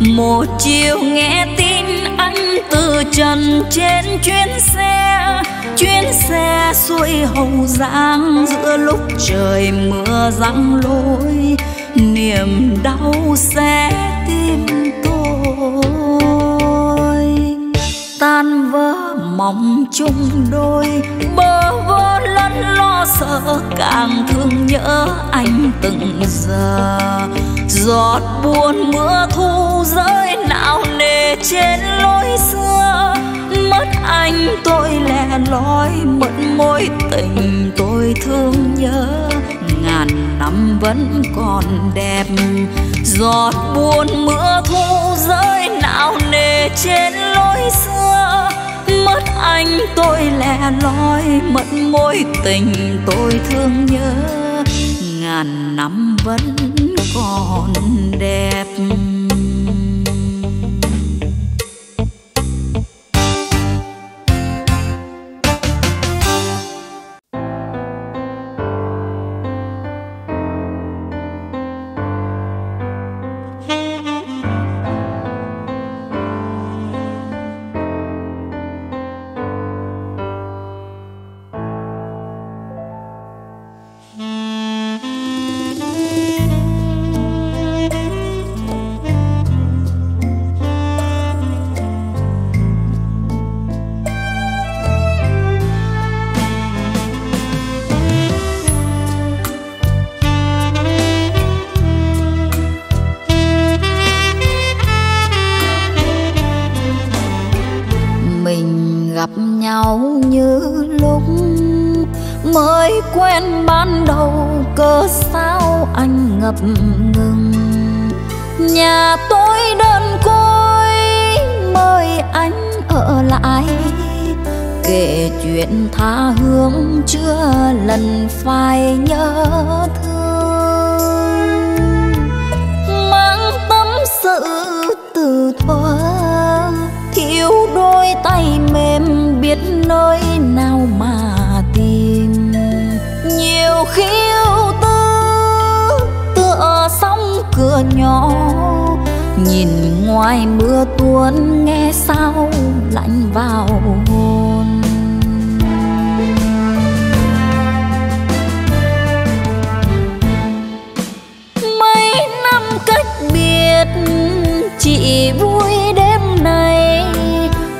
Một chiều nghe tin anh từ trần trên chuyến xe, chuyến xe xuôi Hậu Giang giữa lúc trời mưa giăng lối niềm đau xé tim tôi. Tan vỡ mong chung đôi, bơ vơ lẫn lo sợ, càng thương nhớ anh từng giờ. Giọt buồn mưa thu rơi não nề trên lối xưa, mất anh tôi lẻ loi, mất mối tình tôi thương nhớ, ngàn năm vẫn còn đẹp. Giọt buồn mưa thu rơi não nề trên lối xưa, mất anh tôi lẻ loi, mất mối tình tôi thương nhớ, ngàn năm vẫn còn đẹp. Ngừng nhà tôi đơn côi, mời anh ở lại kể chuyện tha hương chưa lần phải nhớ thương. Mang tâm sự từ thuở thiếu đôi tay mềm biết nơi nào mà tìm. Nhiều khi ưu tư tựa sóng cửa nhỏ, nhìn ngoài mưa tuôn nghe sao lạnh vào hồn. Mấy năm cách biệt chỉ vui đêm nay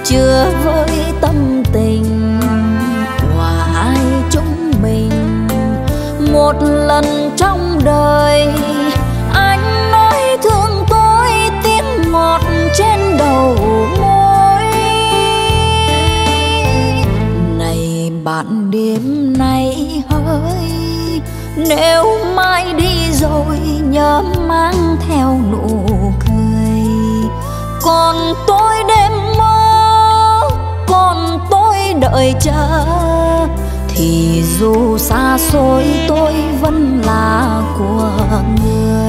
chưa với tâm tình của hai chúng mình. Một lần trong đời anh nói thương tôi, tiếng ngọt trên đầu môi. Này bạn đêm nay hỡi, nếu mai đi rồi nhớ mang theo nụ cười. Còn tôi đêm mơ, còn tôi đợi chờ, thì dù xa xôi tôi vẫn là của người.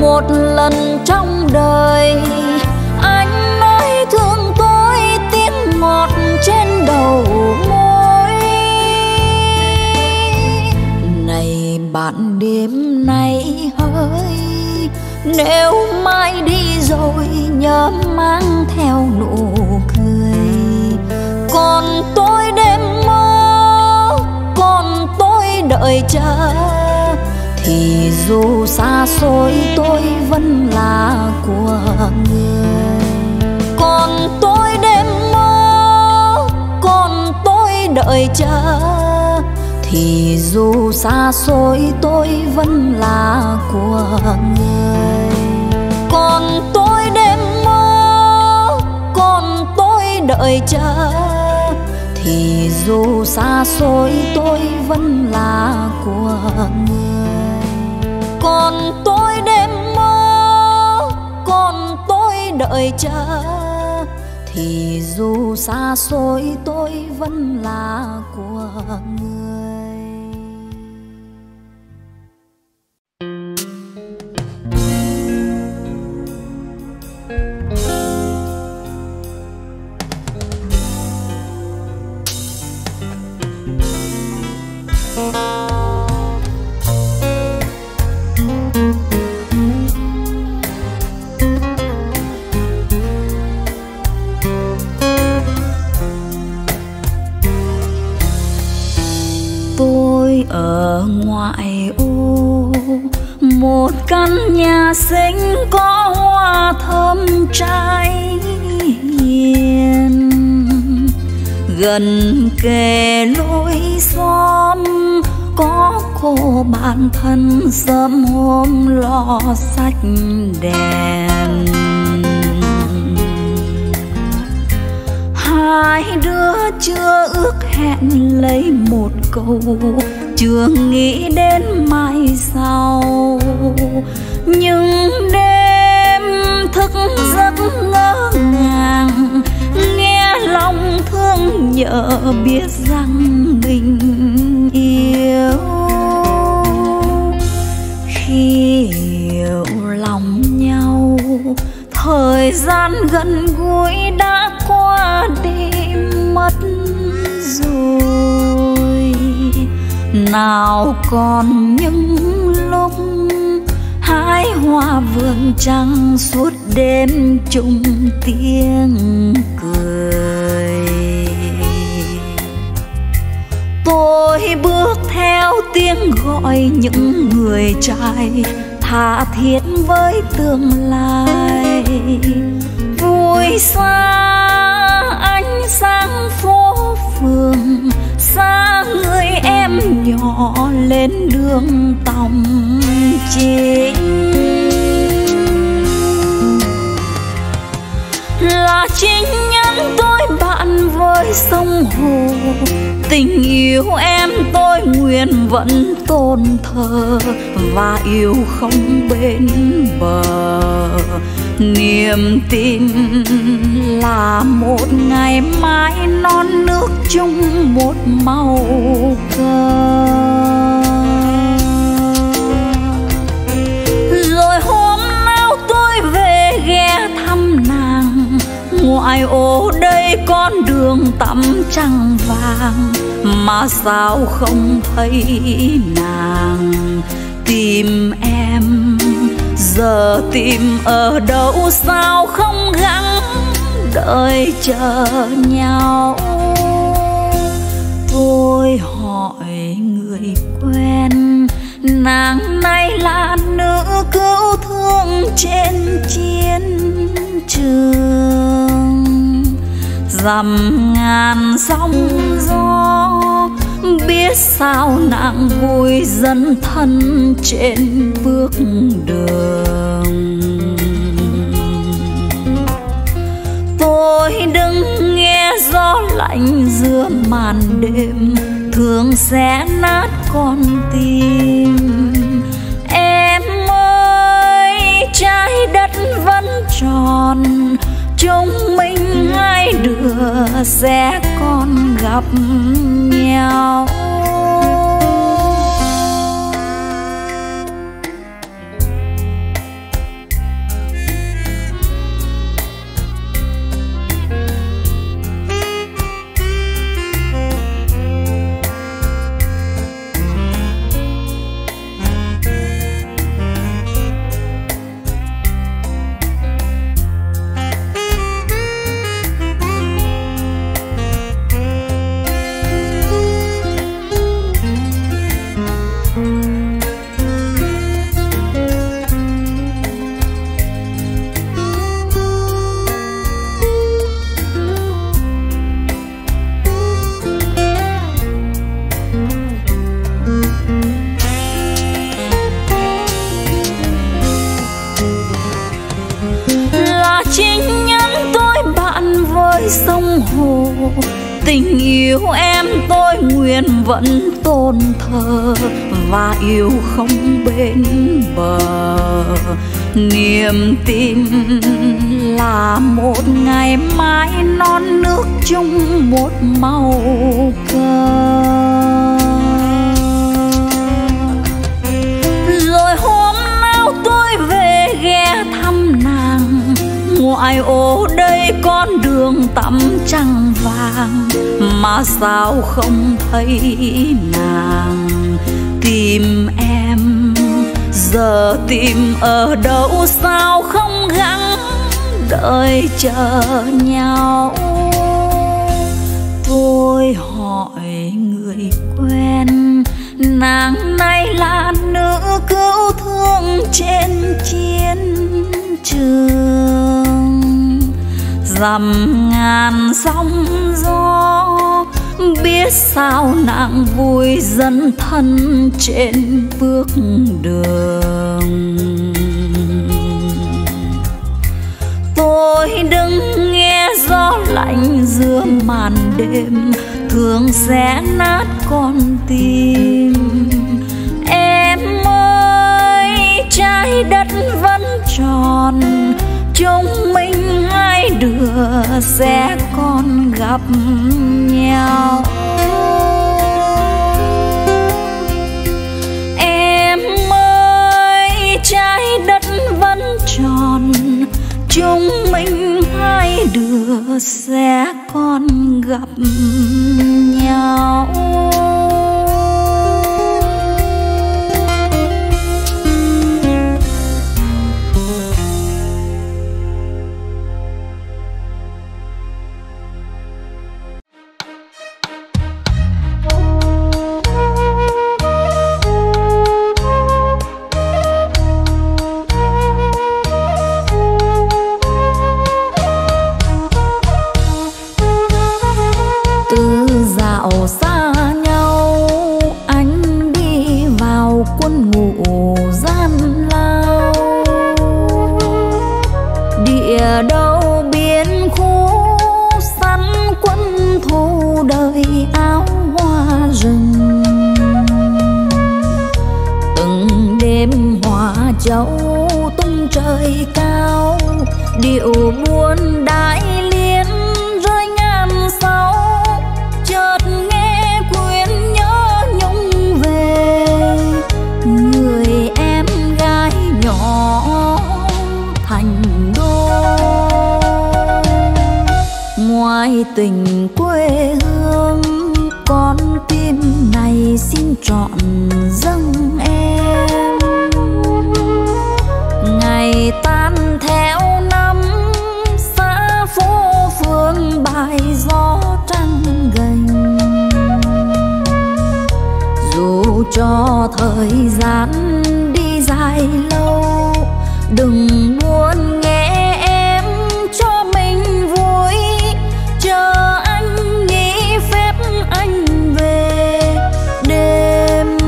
Một lần trong đời anh nói thương tôi, tiếng ngọt trên đầu môi. Này bạn đêm nay hỡi, nếu mai đi rồi nhớ mang theo nụ cười. Còn tôi đêm mơ, còn tôi đợi chờ, thì dù xa xôi tôi vẫn là của người. Còn tôi đêm mơ, còn tôi đợi chờ, thì dù xa xôi tôi vẫn là của người. Còn tôi đêm mơ, còn tôi đợi chờ, thì dù xa xôi tôi vẫn là của người. Còn tôi đêm mơ, còn tôi đợi chờ, thì dù xa xôi tôi vẫn là của người. Ở ngoại ô, một căn nhà xinh có hoa thơm trái hiền. Gần kề lối xóm có cô bạn thân sớm hôm lo sách đèn. Hai đứa chưa ước hẹn lấy một câu, chưa nghĩ đến mai sau. Nhưng đêm thức giấc ngỡ ngàng, nghe lòng thương nhớ biết rằng mình yêu. Khi hiểu lòng nhau, thời gian gần gũi đã qua đi mất rồi. Nào còn những lúc hái hoa vườn trăng, suốt đêm chung tiếng cười. Tôi bước theo tiếng gọi những người trai, tha thiết với tương lai. Vui xa ánh sáng phố phường, xa họ lên đường tòng chính là chính nhân tôi bạn với sông hồ. Tình yêu em tôi nguyện vẫn tôn thờ và yêu không bên bờ. Niềm tin là một ngày mai non nước chung một màu cờ. Rồi hôm nào tôi về ghé thăm nàng, ngoại ô đây con đường tắm trăng vàng, mà sao không thấy nàng. Tìm em giờ tìm ở đâu, sao không gắng đợi chờ nhau. Tôi hỏi người quen, nàng nay là nữ cứu thương trên chiến trường. Dằm ngàn sóng gió, biết sao nàng vui dấn thân trên bước đường. Tôi đứng nghe gió lạnh giữa màn đêm, thương xé nát con tim. Em ơi, trái đất vẫn tròn, chúng mình hai đứa sẽ còn gặp nhau. Sông hồ, tình yêu em tôi nguyện vẫn tôn thờ và yêu không bên bờ. Niềm tin là một ngày mai non nước chung một màu cờ. Rồi hôm nào tôi về ghé thăm nàng, ngoại ô đây con đường tắm trăng vàng, mà sao không thấy nàng. Tìm em giờ tìm ở đâu, sao không gắng đợi chờ nhau. Tôi hỏi người quen, nàng nay là nữ cứu thương trên chiến trường. Dằm ngàn sóng gió, biết sao nàng vui dấn thân trên bước đường. Tôi đứng nghe gió lạnh giữa màn đêm, thương xé nát con tim. Em ơi, trái đất vẫn tròn, chúng mình hai đứa sẽ còn gặp nhau. Em ơi, trái đất vẫn tròn, chúng mình hai đứa sẽ còn gặp nhau. Xa địa đâu biên khu săn quân thu đời áo hoa rừng. Từng đêm hòa châu tung trời cao, điệu buôn đại liên rơi ngàn sáu. Chợt nghe quyến nhớ nhung về người em gái nhỏ thành đô. Ngoài tình quê hương, con tim này xin trọn dâng em. Ngày tan theo năm xã phố phường bài gió trăng gành, dù cho thời gian đi dài lâu, đừng muốn nghe em cho mình vui. Chờ anh nghĩ phép anh về, đêm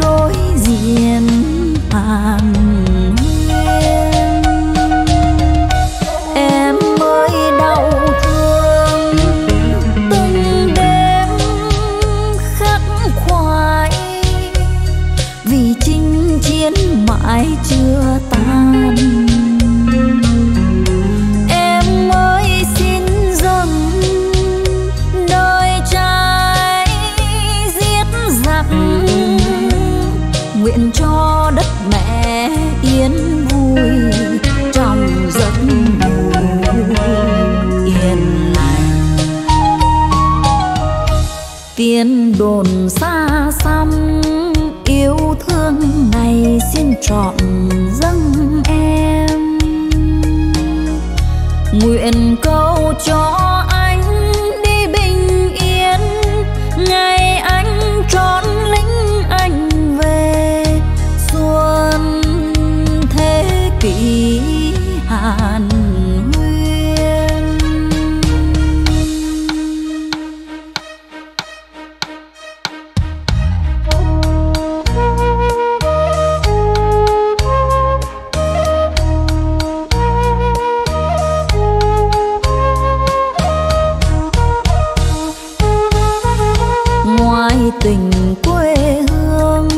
đối diện hàng hiên. Em ơi đau thương từng đêm khắc khoải, vì chinh chiến mãi chưa tan. Em ơi xin dâng đời trai giết giặc, nguyện cho đất mẹ yên vui trong giấc ngủ yên lành. Tiên đồn xa xăm yêu thương này xin trọn dâng em. Nguyện cầu cho anh đi bình yên, ngày anh trốn lính anh về xuân thế kỷ Hàn Huyên. Tình quê hương,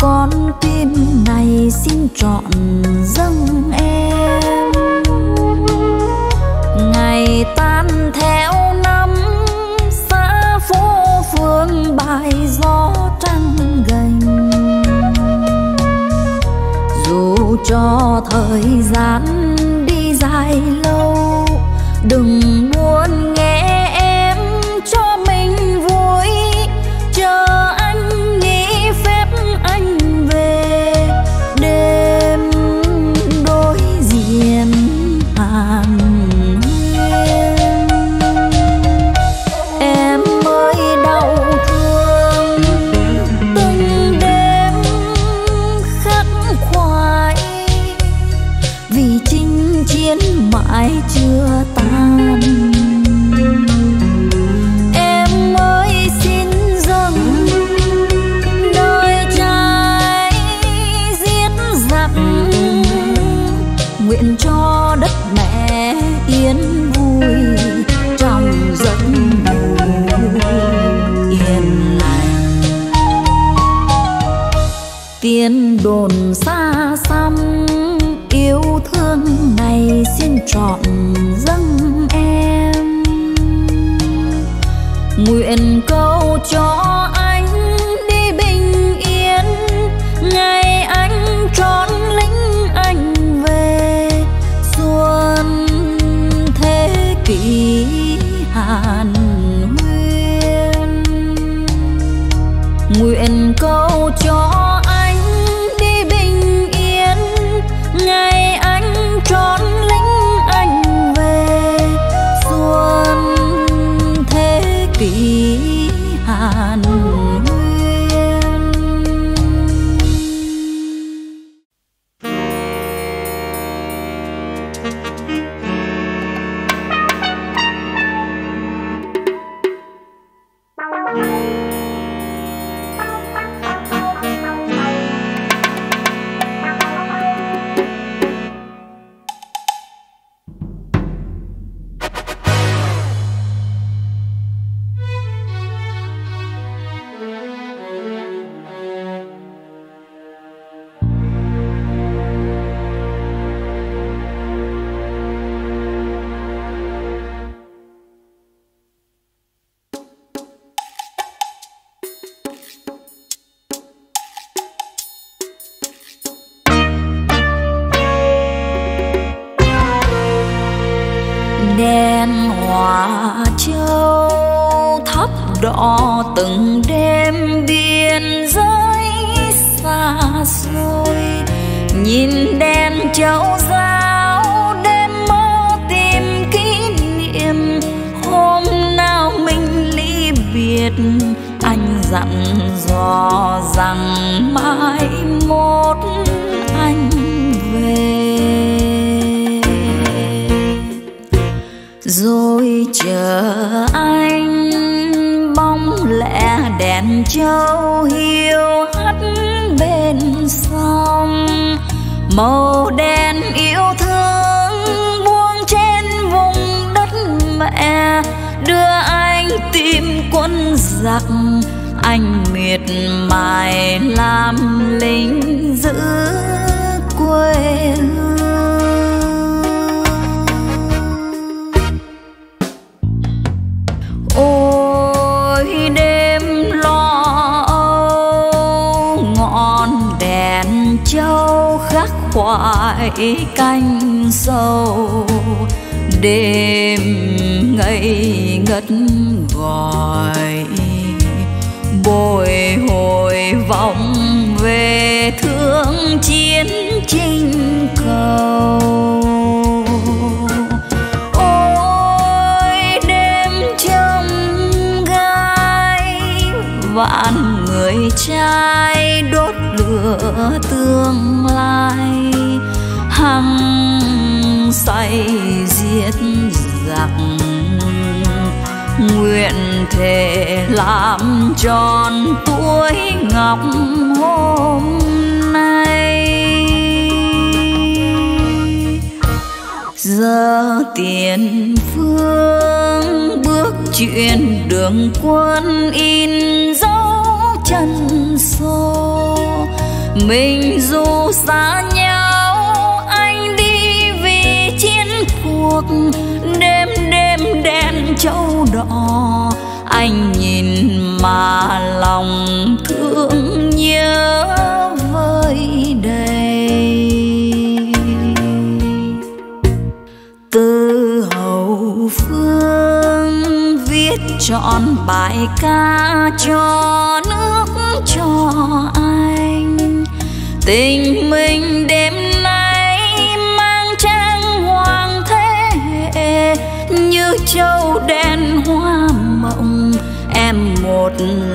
con tim này xin trọn dâng em. Ngày tan theo năm xã phố phường bài gió trăng gành, dù cho thời gian đi dài lâu, đừng muốn nghe em cho mình vui. Chờ anh nghĩ phép anh về, đêm đối diện hàng hiên. Em ơi đau thương từng đêm khắc khoải, vì chinh chiến mãi chưa tan. Em ơi xin dâng đời trai giết giặc, nguyện cho đất mẹ yên vui trong giấc ngủ yên lành. Tiên đồn xa xăm yêu thương này xin trọn dâng em. Nguyện cầu cho anh đi bình yên, ngày anh trốn lính anh về xuân thế kỷ Hàn Huyên. Nguyện cầu cho anh đi bình yên, ngày anh trốn lính anh về xuân thế kỷ Hàn đèn hỏa châu thắp đỏ từng đêm biên giới xa xôi, nhìn đèn châu giao đêm mơ tìm kỷ niệm hôm nào mình ly biệt. Anh dặn dò rằng mãi một anh về rồi chờ anh, bóng lẻ đèn châu hiu hắt bên sông, màu đen yêu thương buông trên vùng đất mẹ, đưa anh tìm quân giặc. Anh miệt mài làm lính giữ quê hương. Ôi đêm lo âu, ngọn đèn châu khắc khoải canh sâu, đêm ngây ngất gọi bồi hồi vọng về thương chiến chinh cầu. Vạn người trai đốt lửa tương lai, hăng say giết giặc, nguyện thề làm tròn tuổi ngọc hôm nay. Giờ tiền phương bước chuyện đường quân in dấu chân số, mình dù xa nhau anh đi vì chiến cuộc. Đêm đêm đèn châu đỏ, anh nhìn mà lòng thương nhớ vơi đầy. Từ hậu phương viết trọn bài ca cho nước cho anh, tình mình đêm nay mang trang hoàng thế hệ, như châu đen hoa mộng em một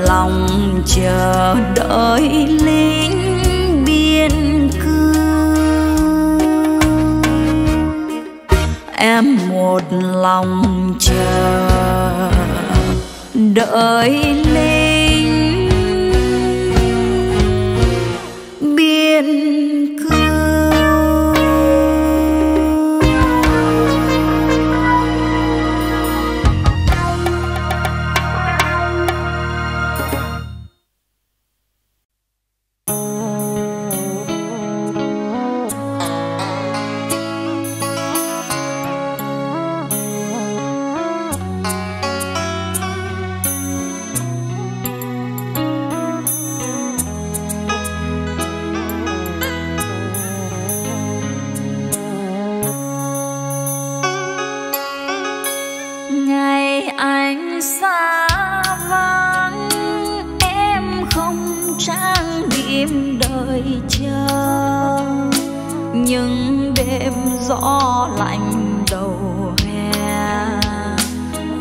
lòng chờ đợi lính biên cương. Em một lòng chờ đợi lính biên cương. Gió lạnh đầu hè,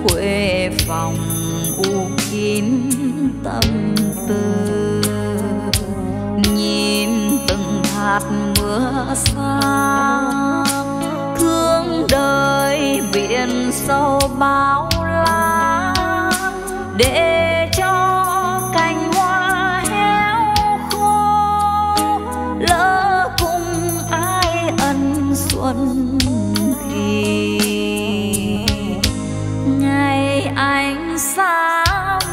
khuê phòng u kín tâm tư, nhìn từng hạt mưa xa, thương đời biển sâu bao la, để cho cành hoa héo khô lỡ xuân thì ngày anh xa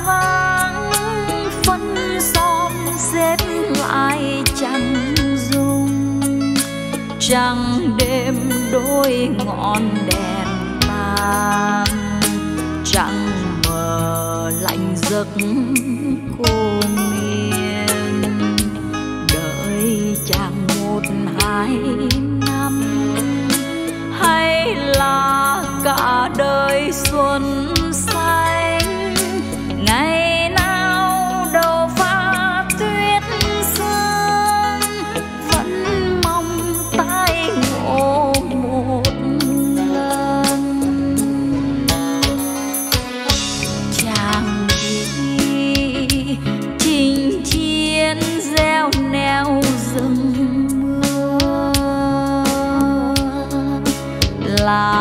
vắng. Phân xóm xếp lại chẳng dung, trăng đêm đôi ngọn đèn tàn, trăng mờ lạnh giấc cô miên, đợi chàng một hai hay là cả xuân xanh ngày nào đầu pha tuyết sơn vẫn mong tái ngộ một lần. Chàng đi chinh chiến gieo neo rừng mưa là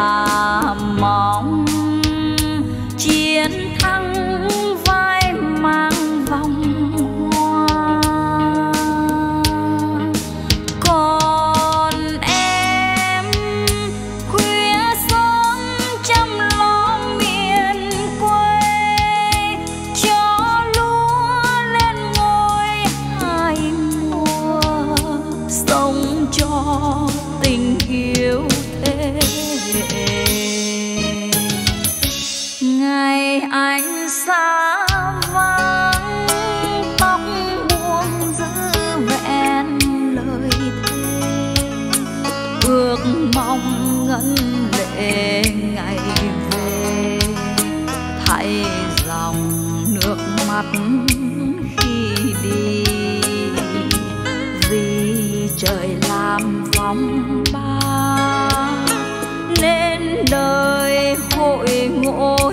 khi đi vì trời làm vòng ba lên đời hội ngộ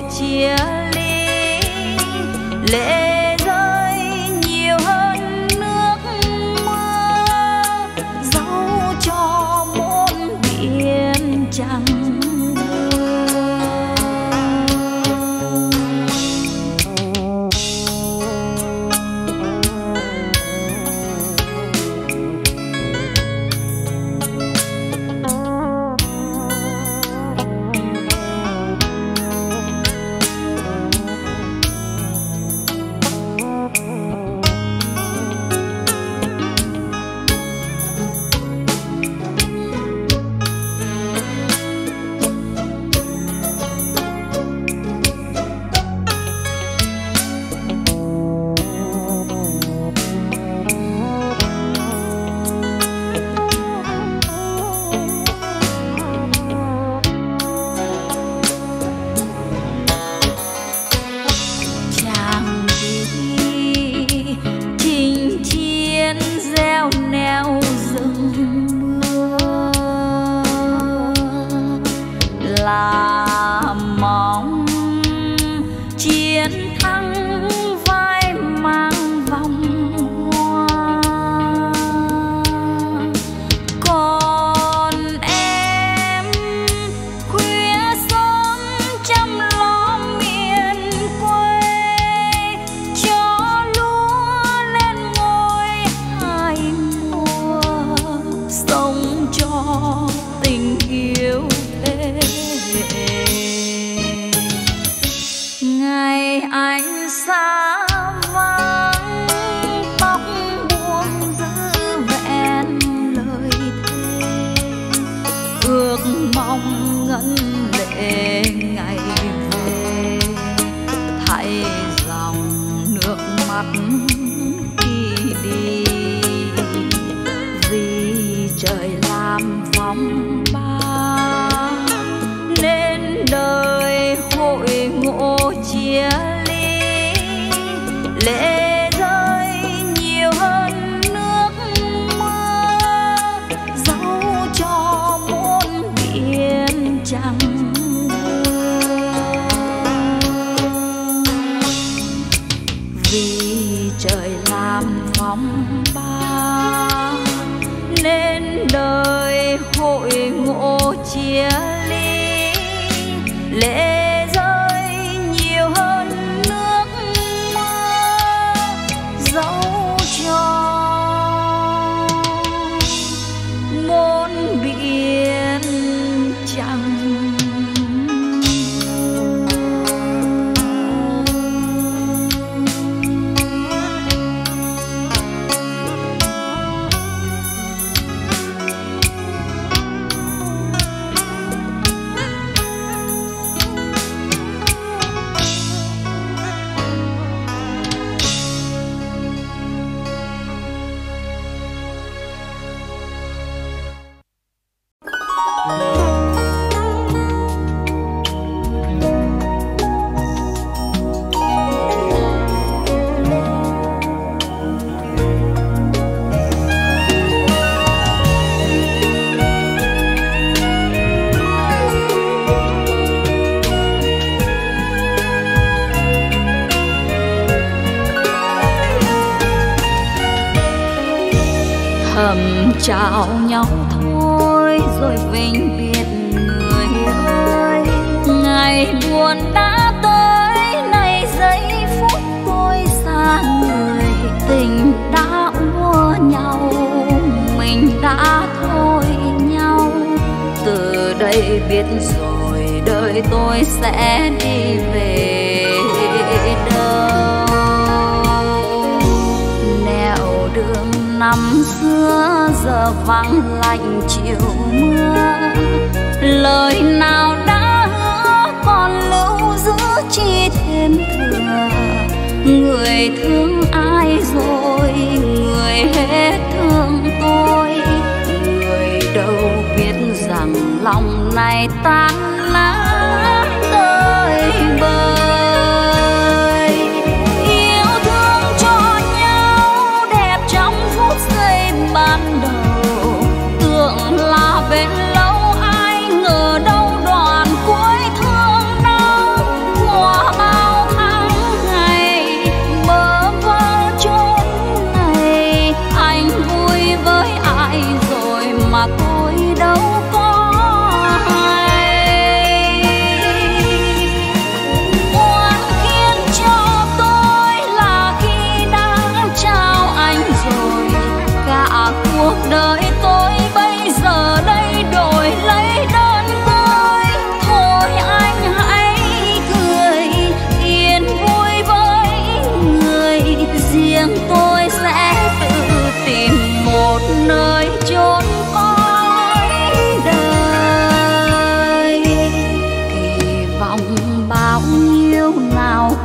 chia ly lễ chào nhau thôi rồi vĩnh biệt người ơi. Ngày buồn đã tới này giây phút tôi xa người, tình đã ua nhau mình đã thôi nhau. Từ đây biết rồi đời tôi sẽ đi về đâu. Nẻo đường năm xưa giờ vắng lạnh chiều mưa, lời nào đã hứa còn lưu giữ chi thêm thừa. Người thương ai rồi người hết thương tôi, người đâu biết rằng lòng này tan lá rơi bờ.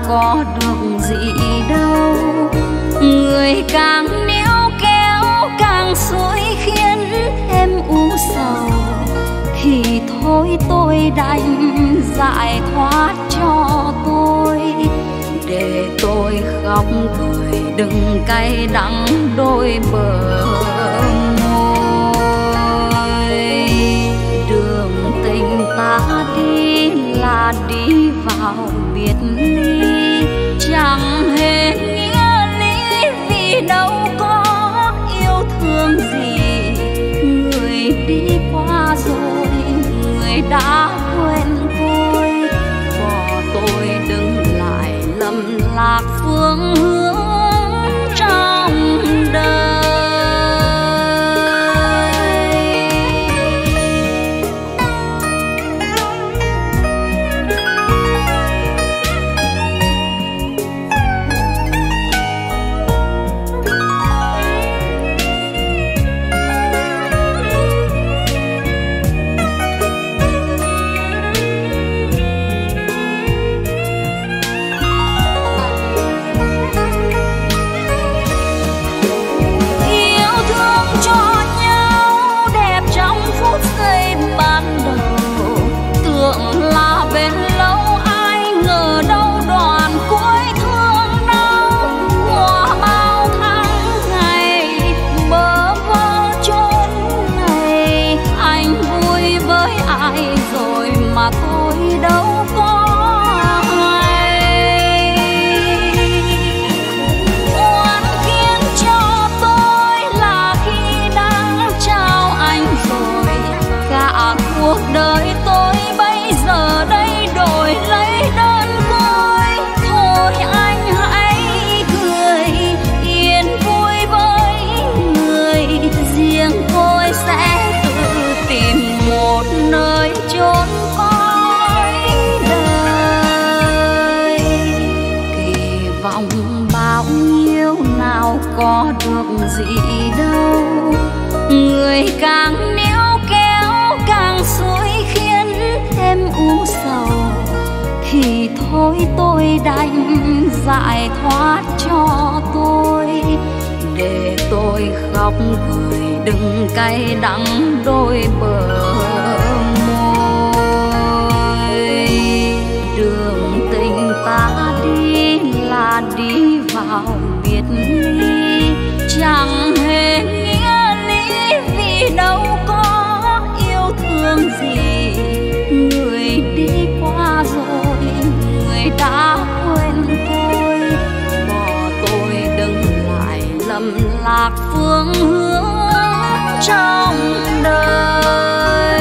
Có được gì đâu, người càng níu kéo càng suối khiến em u sầu. Thì thôi tôi đành giải thoát cho tôi, để tôi khóc cười đừng cay đắng đôi bờ môi. Đường tình ta đi là đi vào biệt ly, chẳng hề nghĩa lý vì đâu có yêu thương gì. Người đi qua rồi người đã quên tôi, bỏ tôi đứng lại lầm lạc phương hướng trong đời. Có được gì đâu, người càng níu kéo càng suối khiến em u sầu. Thì thôi tôi đành giải thoát cho tôi, để tôi khóc cười đừng cay đắng đôi bờ môi. Đường tình ta đi là đi vào biệt ly, chẳng hề nghĩa lý vì đâu có yêu thương gì. Người đi qua rồi người đã quên tôi, bỏ tôi đứng lại lầm lạc phương hướng. trong đời.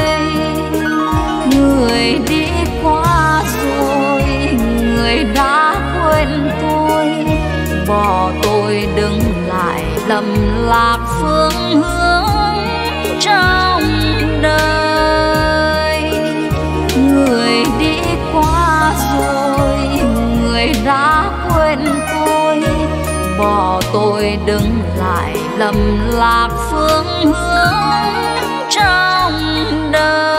Người đi qua rồi, người đã quên tôi, bỏ tôi đừng lại lầm lạc phương hướng trong đời. Người đi qua rồi, người đã quên tôi, bỏ tôi đừng lại lầm lạc phương hướng trong đời.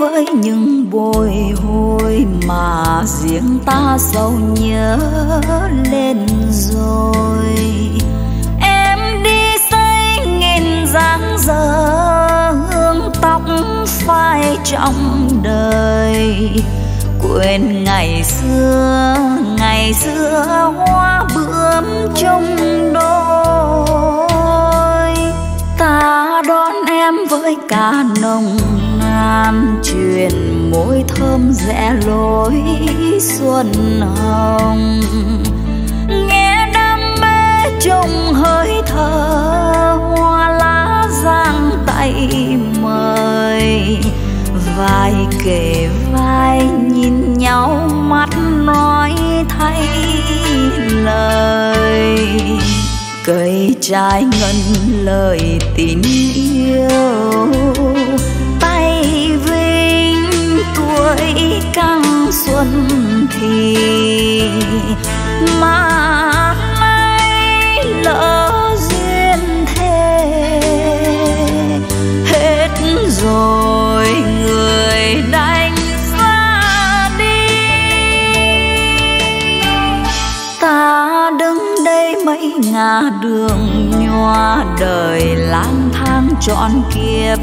Với những bồi hồi mà riêng ta sâu nhớ lên rồi, em đi xây nghìn dáng dở hương tóc phai trong đời. Quên ngày xưa, ngày xưa hoa bướm chung đôi. Ta đón em với cả nồng truyền mối thơm rẽ lối xuân hồng, nghe đam mê trong hơi thở hoa lá giang tay mời. Vai kề vai nhìn nhau mắt nói thay lời, cây trái ngân lời tình yêu tuổi căng xuân thì mà nay lỡ duyên thế hết rồi người đánh ra đi. Ta đứng đây mấy ngả đường nhòa đời lang thang trọn kiếp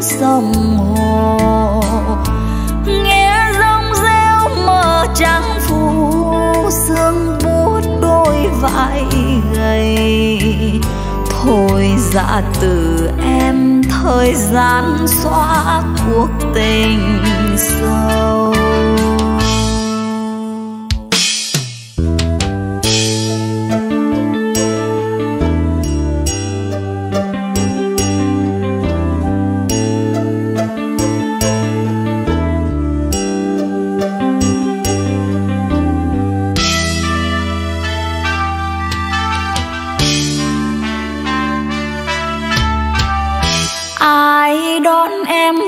sông hồ, nghe rong rêu mờ trắng phủ sương buốt đôi vai gầy. Thôi dạ từ em thời gian xóa cuộc tình sâu.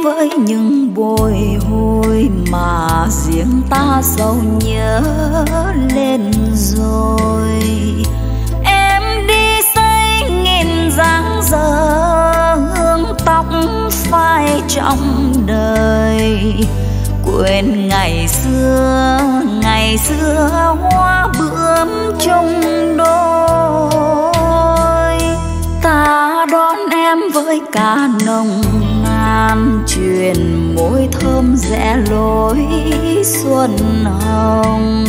Với những bồi hồi mà riêng ta sâu nhớ lên rồi, em đi xây nghìn dáng dở hương tóc phai trong đời. Quên ngày xưa, ngày xưa hoa bướm chung đôi. Ta đón em với cả nồng truyền mối thơm rẽ lối xuân hồng,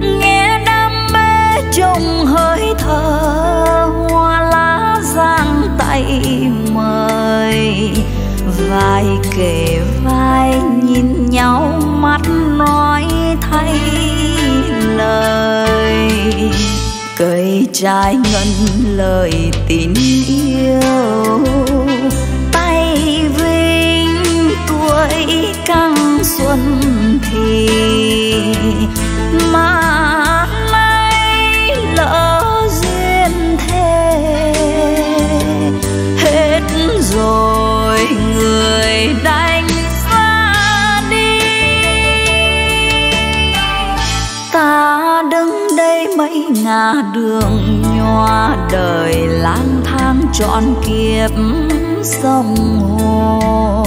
nghe đam mê trong hơi thở hoa lá giang tay mời. Vai kề vai nhìn nhau mắt nói thay lời, cây trái ngân lời tình yêu tuổi căng xuân thì mà nay lỡ duyên thế hết rồi người đánh ra đi. Ta đứng đây mấy ngả đường nhòa đời lang thang trọn kiếp sông hồ,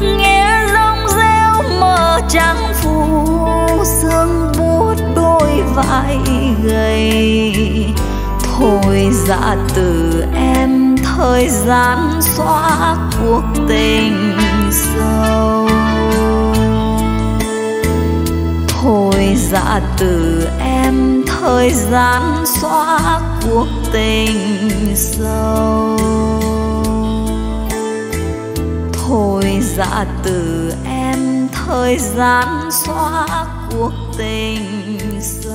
nghe rong rêu mờ trắng phủ sương buốt đôi vai gầy. hồi dạ từ em, thời gian xóa cuộc tình sâu. Thôi dạ từ em, thời gian xóa cuộc tình sâu. Thôi dạ từ em, thời gian xóa cuộc tình sâu.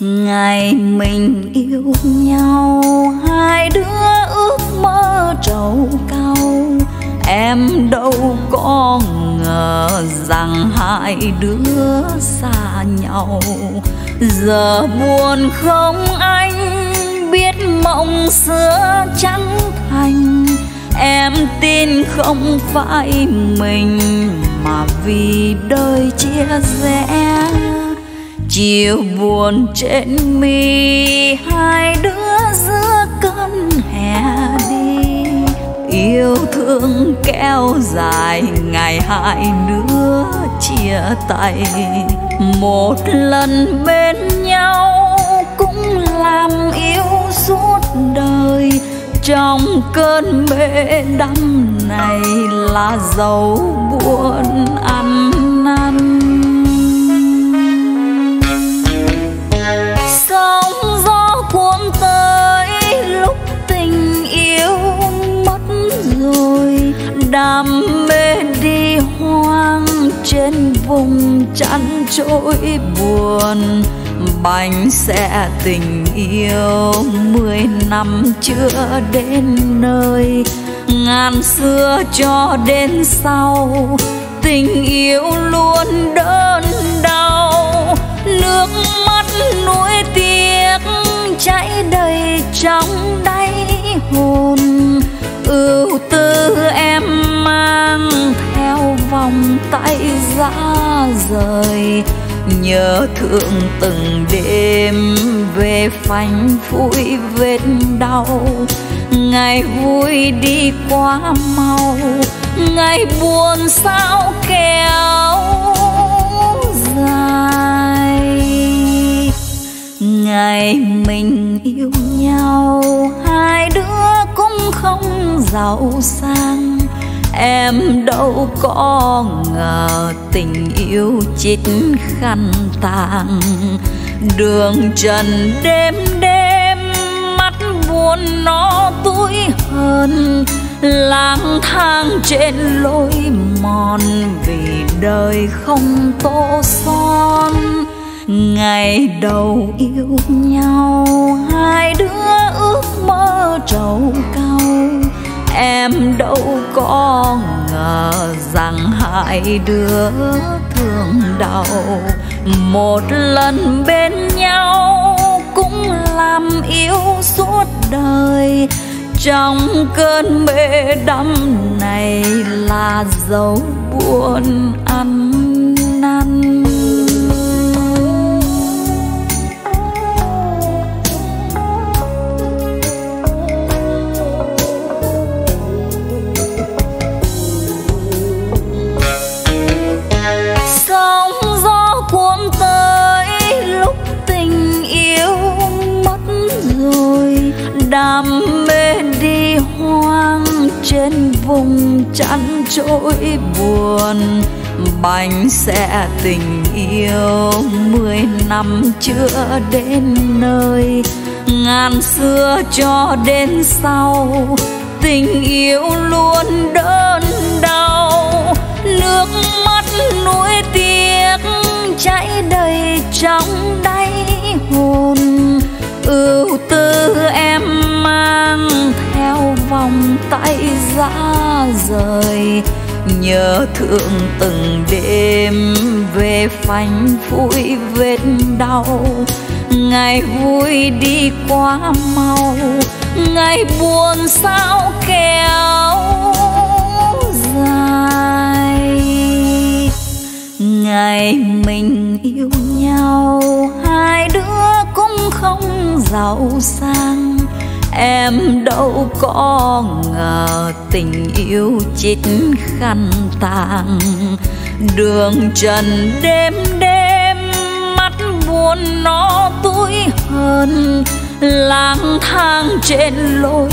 Ngày mình yêu nhau, hai đứa ước mơ trầu cau. Em đâu có ngờ rằng hai đứa xa nhau. Giờ buồn không anh, biết mộng xưa chẳng thành. Em tin không phải mình, mà vì đời chia rẽ. Chiều buồn trên mi, hai đứa giữa cơn hè đi. Yêu thương kéo dài, ngày hai đứa chia tay. Một lần bên nhau cũng làm yêu suốt đời. Trong cơn mê đắm này là dấu buồn ăn năn. Sóng gió cuốn tới lúc tình yêu mất rồi. Đam mê đi hoang trên vùng chăn trối buồn. Bánh xe tình yêu mười năm chưa đến nơi. Ngàn xưa cho đến sau, tình yêu luôn đớn đau. Nước mắt nuối tiếc chảy đầy trong đáy hồn. Ưu tư em mang theo vòng tay ra rời. Nhớ thương từng đêm về phanh phui vết đau. Ngày vui đi quá mau, ngày buồn sao kéo dài. Ngày mình yêu nhau, hai đứa cũng không giàu sang. Em đâu có ngờ tình yêu chít khăn tàng. Đường trần đêm đêm, mắt buồn nó tủi hờn. Lang thang trên lối mòn, vì đời không tô son. Ngày đầu yêu nhau, hai đứa ước mơ trầu cau. Em đâu có ngờ rằng hai đứa thương đau. Một lần bên nhau cũng làm yêu suốt đời. Trong cơn mê đắm này là dấu buồn ăn năn. Sóng gió cuốn tới lúc tình yêu mất rồi. Đam mê đi hoang trên vùng chăn trối buồn. Bánh xe tình yêu mười năm chưa đến nơi. Ngàn xưa cho đến sau, tình yêu luôn đớn đau. Nước mắt nuối tiếc chảy đầy trong đáy hồn. Ưu tư em mang theo vòng tay ra rời. nhớ thương từng đêm về phanh phủi vết đau. Ngày vui đi quá mau, ngày buồn sao kéo dài. Ngày mình yêu nhau hai đứa cũng không giàu sang, em đâu có ngờ tình yêu chít khăn tàng. Đường trần đêm đêm mắt buồn nó tủi hờn, lang thang trên lối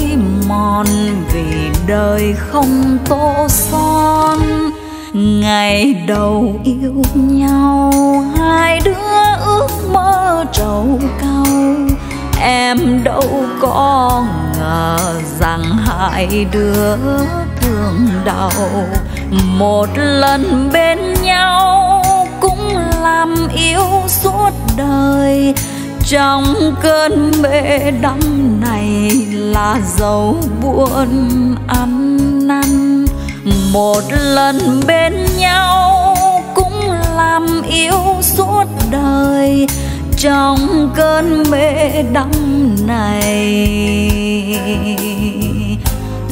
mòn vì đời không tô son. Ngày đầu yêu nhau hai đứa ước mơ trầu cau, em đâu có ngờ rằng hai đứa thương đau. Một lần bên nhau cũng làm yêu suốt đời, trong cơn mê đắm này là dấu buồn ăn năn. Một lần bên nhau cũng làm yêu suốt đời, trong cơn mê đắm này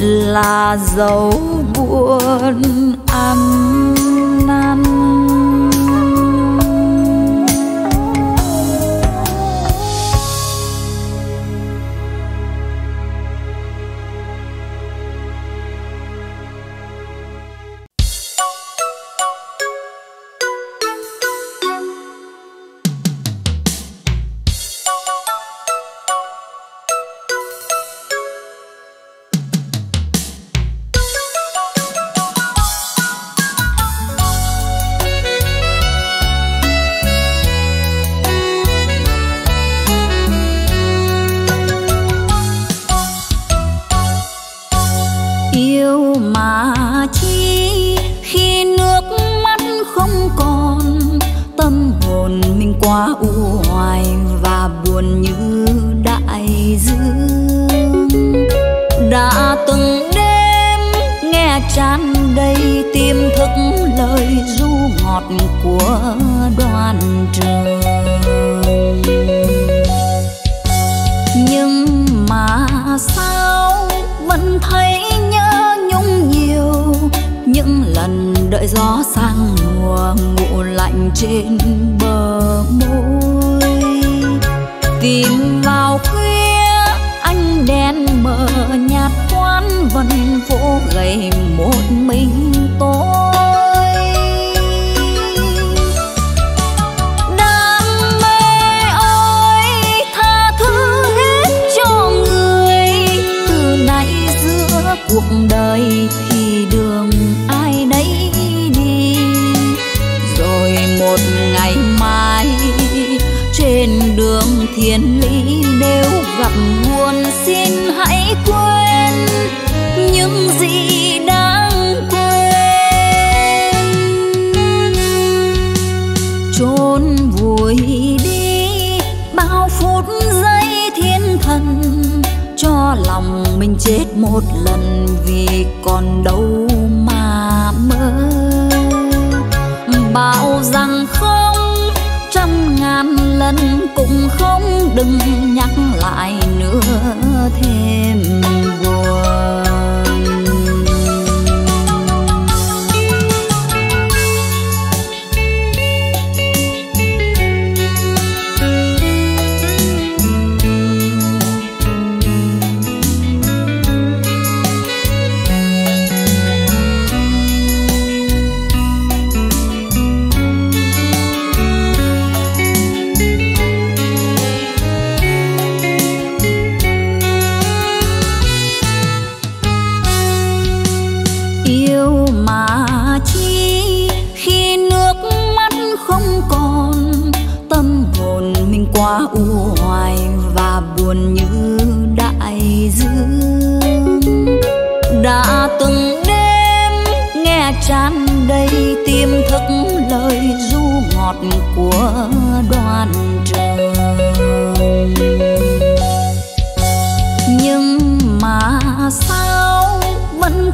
là dấu buồn ăn năn. Sao vẫn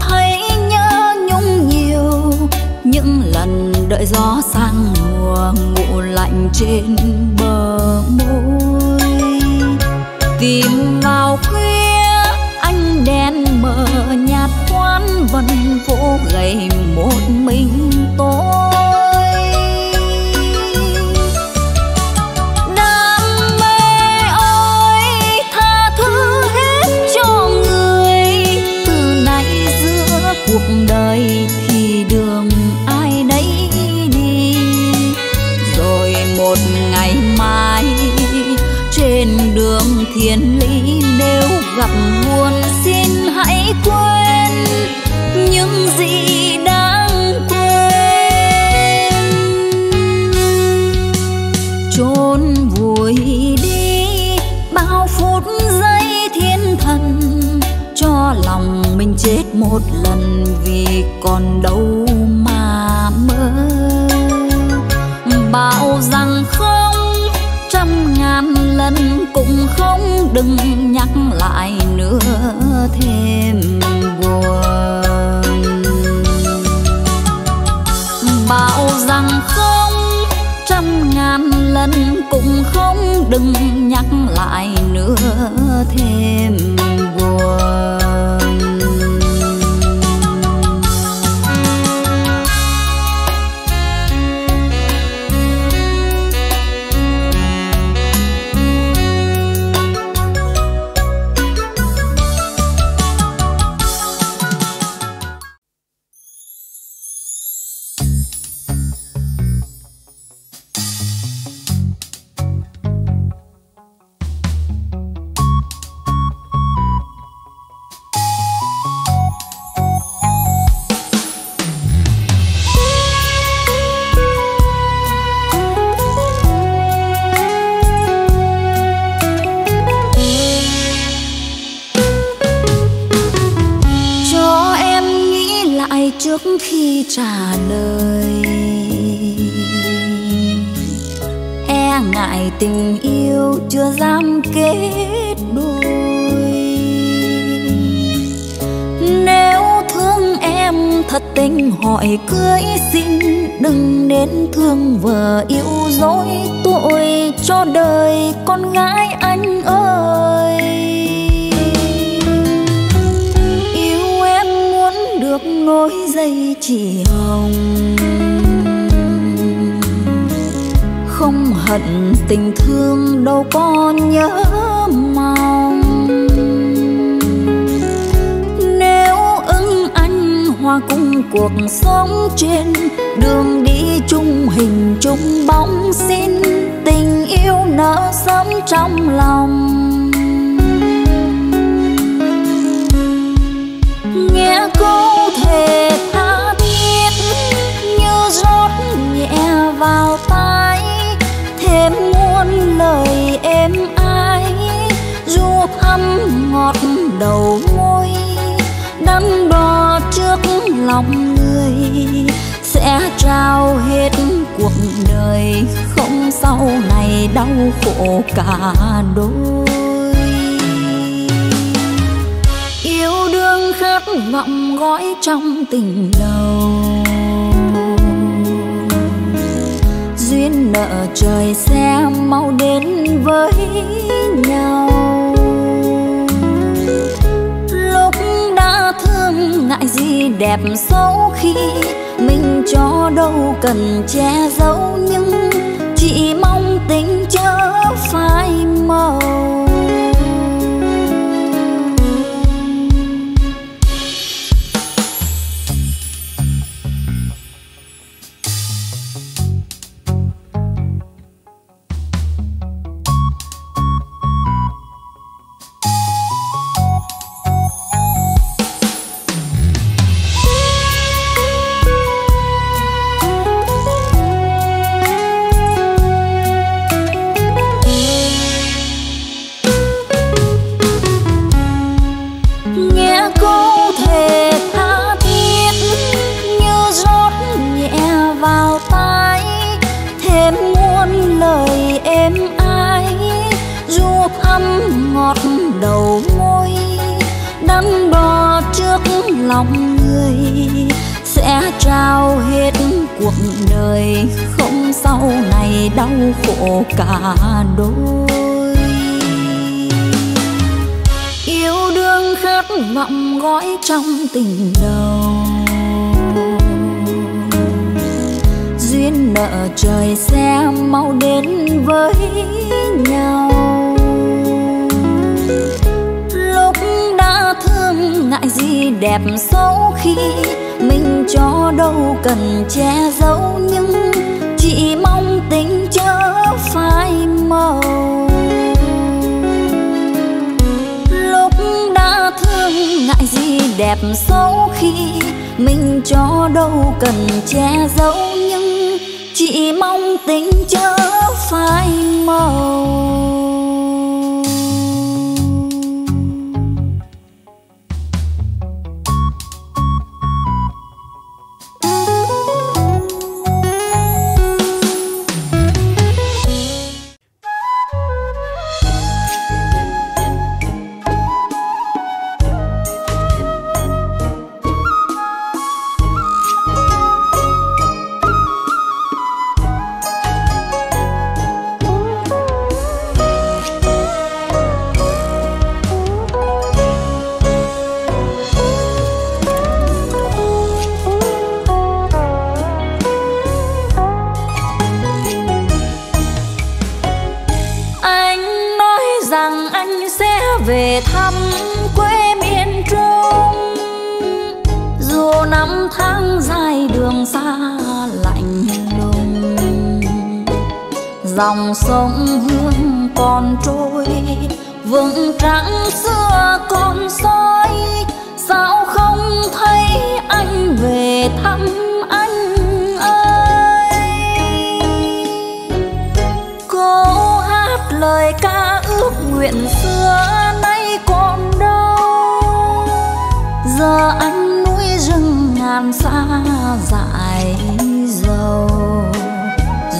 thấy nhớ nhung nhiều, gió sang mùa ngủ lạnh trên bờ môi. Tìm vào khuya anh đèn mờ nhạt quán vần phố gầy một mình tôi. Cuộc đời thì đường ai nấy đi, rồi một ngày mai trên đường thiên lý nếu gặp buồn xin hãy quên những gì đáng quên. Chôn vùi đi bao phút giây thiên thần, cho lòng mình chết một lần vì còn đâu mà mơ. Bảo rằng không trăm ngàn lần cũng không, đừng nhắc lại nữa thêm buồn. Bảo rằng không trăm ngàn lần cũng không, đừng nhắc lại nữa thêm buồn. Trả lời e ngại tình yêu chưa dám kết đôi. Nếu thương em thật tình hỏi cưới xin, đừng đến thương vợ yêu dối tội cho đời con gái anh ơi. Nối dây chỉ hồng không hận tình thương đâu có nhớ mong. Nếu ưng anh hòa cùng cuộc sống trên đường đi chung hình chung bóng, xin tình yêu nở sớm trong lòng. Nghe cô thề tha thiết như rót nhẹ vào tai, thêm muôn lời êm ái du thăm ngọt đầu môi, đắn đo trước lòng người sẽ trao hết cuộc đời, không sau này đau khổ cả đôi. Khát vọng gói trong tình đầu, duyên nợ trời sẽ mau đến với nhau. Lúc đã thương ngại gì đẹp xấu, khi mình cho đâu cần che giấu, nhưng chỉ mong tình chớ phai màu. cuộc đời không sau này đau khổ cả đôi. Yêu đương khát vọng gói trong tình đầu, duyên nợ trời sẽ mau đến với nhau. Lúc đã thương ngại gì đẹp xấu, khi mình cho đâu cần che giấu, nhưng chỉ mong tình chớ phai màu. Lúc đã thương ngại gì đẹp xấu, khi mình cho đâu cần che giấu, nhưng chỉ mong tình chớ phai màu. Dòng sông Hương còn trôi vững trắng xưa còn soi, sao không thấy anh về thăm anh ơi. Cô hát lời ca ước nguyện xưa nay còn đâu, giờ anh núi rừng ngàn xa dại dầu.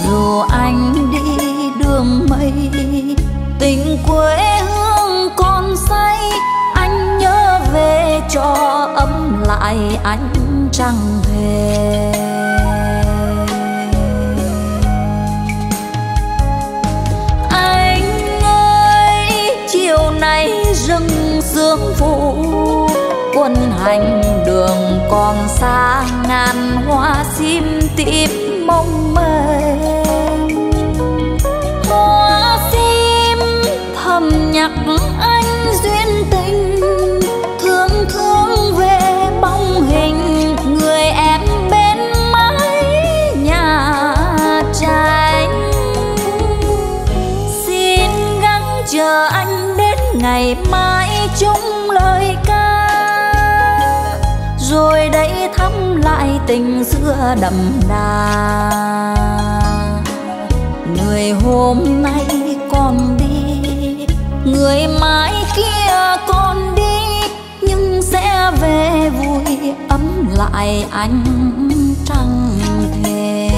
Dù anh đi đường mây, tình quê hương còn say, anh nhớ về cho ấm lại anh chẳng về. Anh ơi, chiều nay rừng sương phủ, quân hành đường còn xa, ngàn hoa sim tím mong mây. Nhắc anh duyên tình thương thương về bóng hình người em bên mái nhà tranh. Xin gắng chờ anh đến ngày mai chung lời ca, rồi đây thăm lại tình xưa đậm đà. Người hôm nay còn đi, người mãi kia còn đi, nhưng sẽ về vui ấm lại anh trăng thề.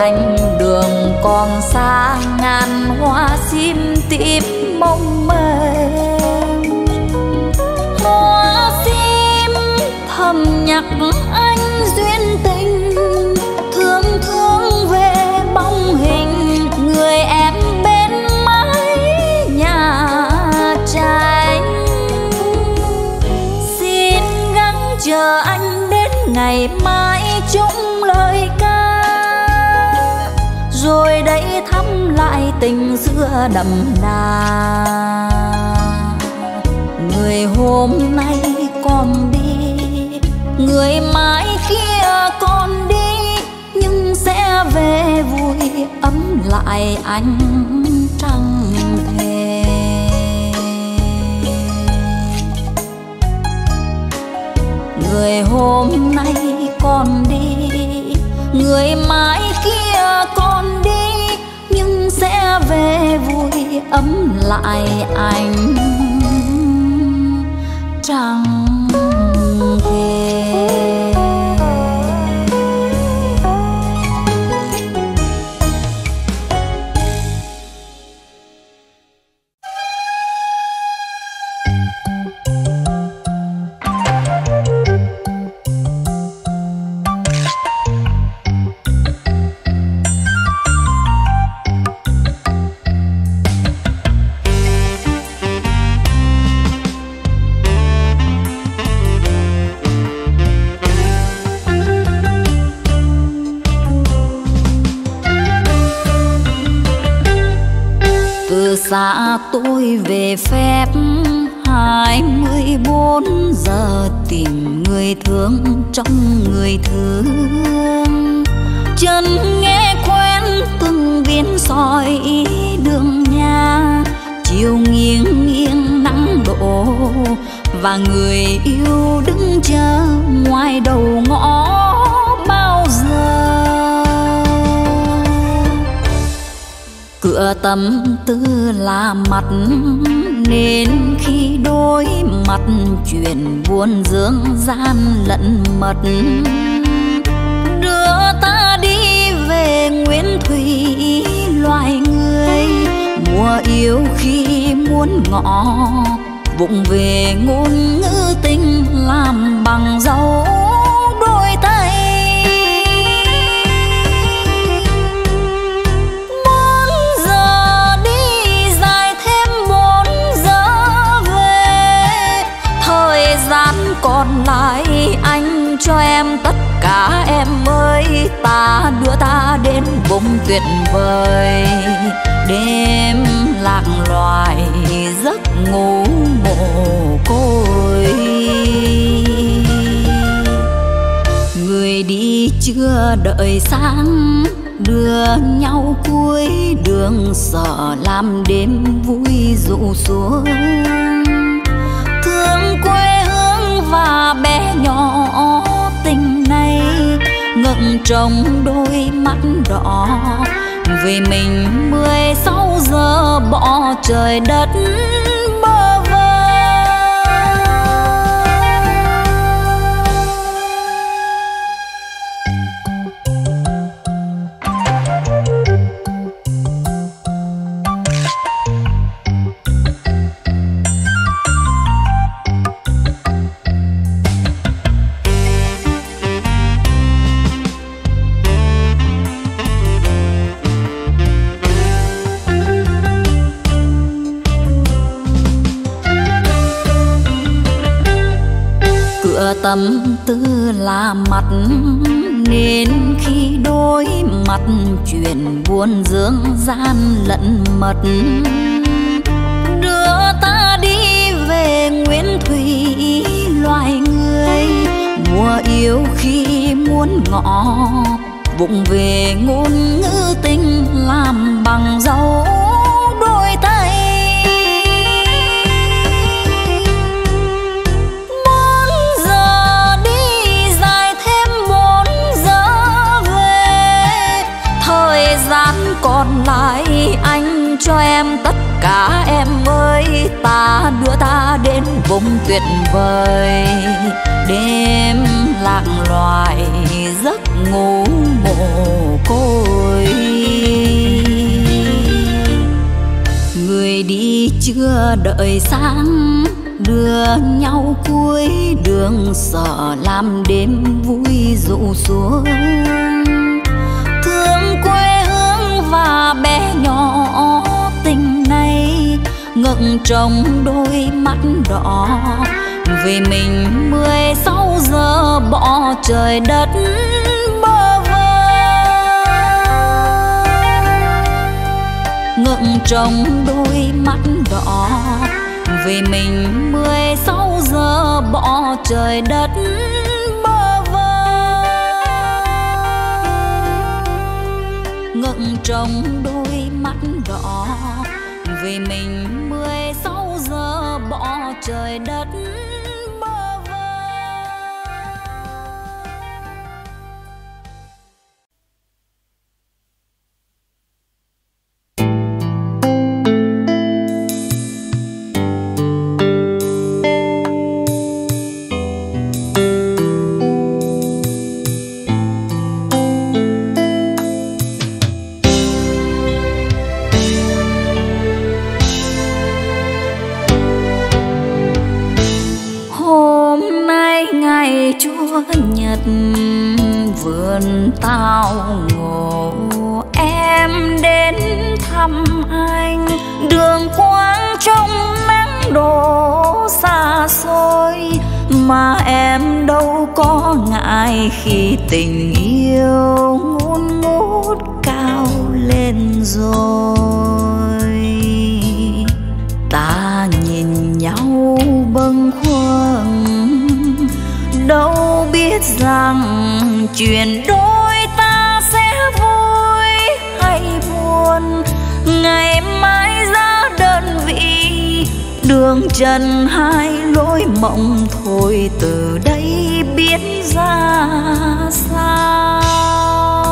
Anh đường còn xa, ngàn hoa sim tím mong mềm. Hoa sim thầm nhắc anh duyên tình thương thương về bóng hình người em bên mái nhà tranh. Xin gắng chờ anh đến ngày mai chung lời ca, rồi đây thăm lại tình xưa đậm đà. Người hôm nay còn đi, người mãi kia còn đi, nhưng sẽ về vui ấm lại ánh trăng thề. Người hôm nay còn đi, người mãi kia còn đi, nhưng sẽ về vui ấm lại ánh trăng thề. Dạ tôi về phép hai mươi bốn giờ, tìm người thương trong người thương. Chân nghe quen từng biến soi ý đường nhà, chiều nghiêng nghiêng nắng đổ và người yêu đứng chờ ngoài đầu ngõ bao giờ. Cửa tâm tư là mặt nên khi đối mặt chuyện buồn dưỡng gian lẫn mật. Đưa ta đi về Nguyễn Thủy loài người, mùa yêu khi muốn ngọ vụng về ngôn ngữ tình làm bằng dấu đôi tay. Còn lại anh cho em tất cả em ơi, ta đưa ta đến vùng tuyệt vời. Đêm lạc loài giấc ngủ mồ côi, người đi chưa đợi sáng, đưa nhau cuối đường sợ làm đêm vui dụ xuống. Thương quê và bé nhỏ tình này ngậm trong đôi mắt đỏ, vì mình mười sáu giờ bỏ trời đất bơ vơ. Tâm tư là mặt nên khi đối mặt chuyện buồn dưỡng gian lẫn mật. Đưa ta đi về Nguyễn Thủy loài người, mùa yêu khi muốn ngọ vụng về ngôn ngữ tình làm bằng dấu đôi tay. Còn lại anh cho em tất cả em ơi, ta đưa ta đến vùng tuyệt vời. Đêm lạc loài giấc ngủ mồ côi, người đi chưa đợi sáng, đưa nhau cuối đường sợ làm đêm vui dụ xuống. Thương quê và bé nhỏ tình này ngẩn trong đôi mắt đỏ, vì mình mười sáu giờ bỏ trời đất bơ vơ. Ngẩn trong đôi mắt đỏ, vì mình mười sáu giờ bỏ trời đất. nước trong đôi mắt đỏ, vì mình mười sáu giờ bỏ trời đất bơ vơ. Vườn tao ngộ em đến thăm anh, đường quang trong nắng đổ xa xôi, mà em đâu có ngại khi tình yêu ngút ngút cao lên rồi. Ta nhìn nhau bâng khuâng, đâu biết rằng chuyện đôi ta sẽ vui hay buồn. Ngày mai ra đơn vị đường trần hai lối mộng, thôi từ đây biết ra sao.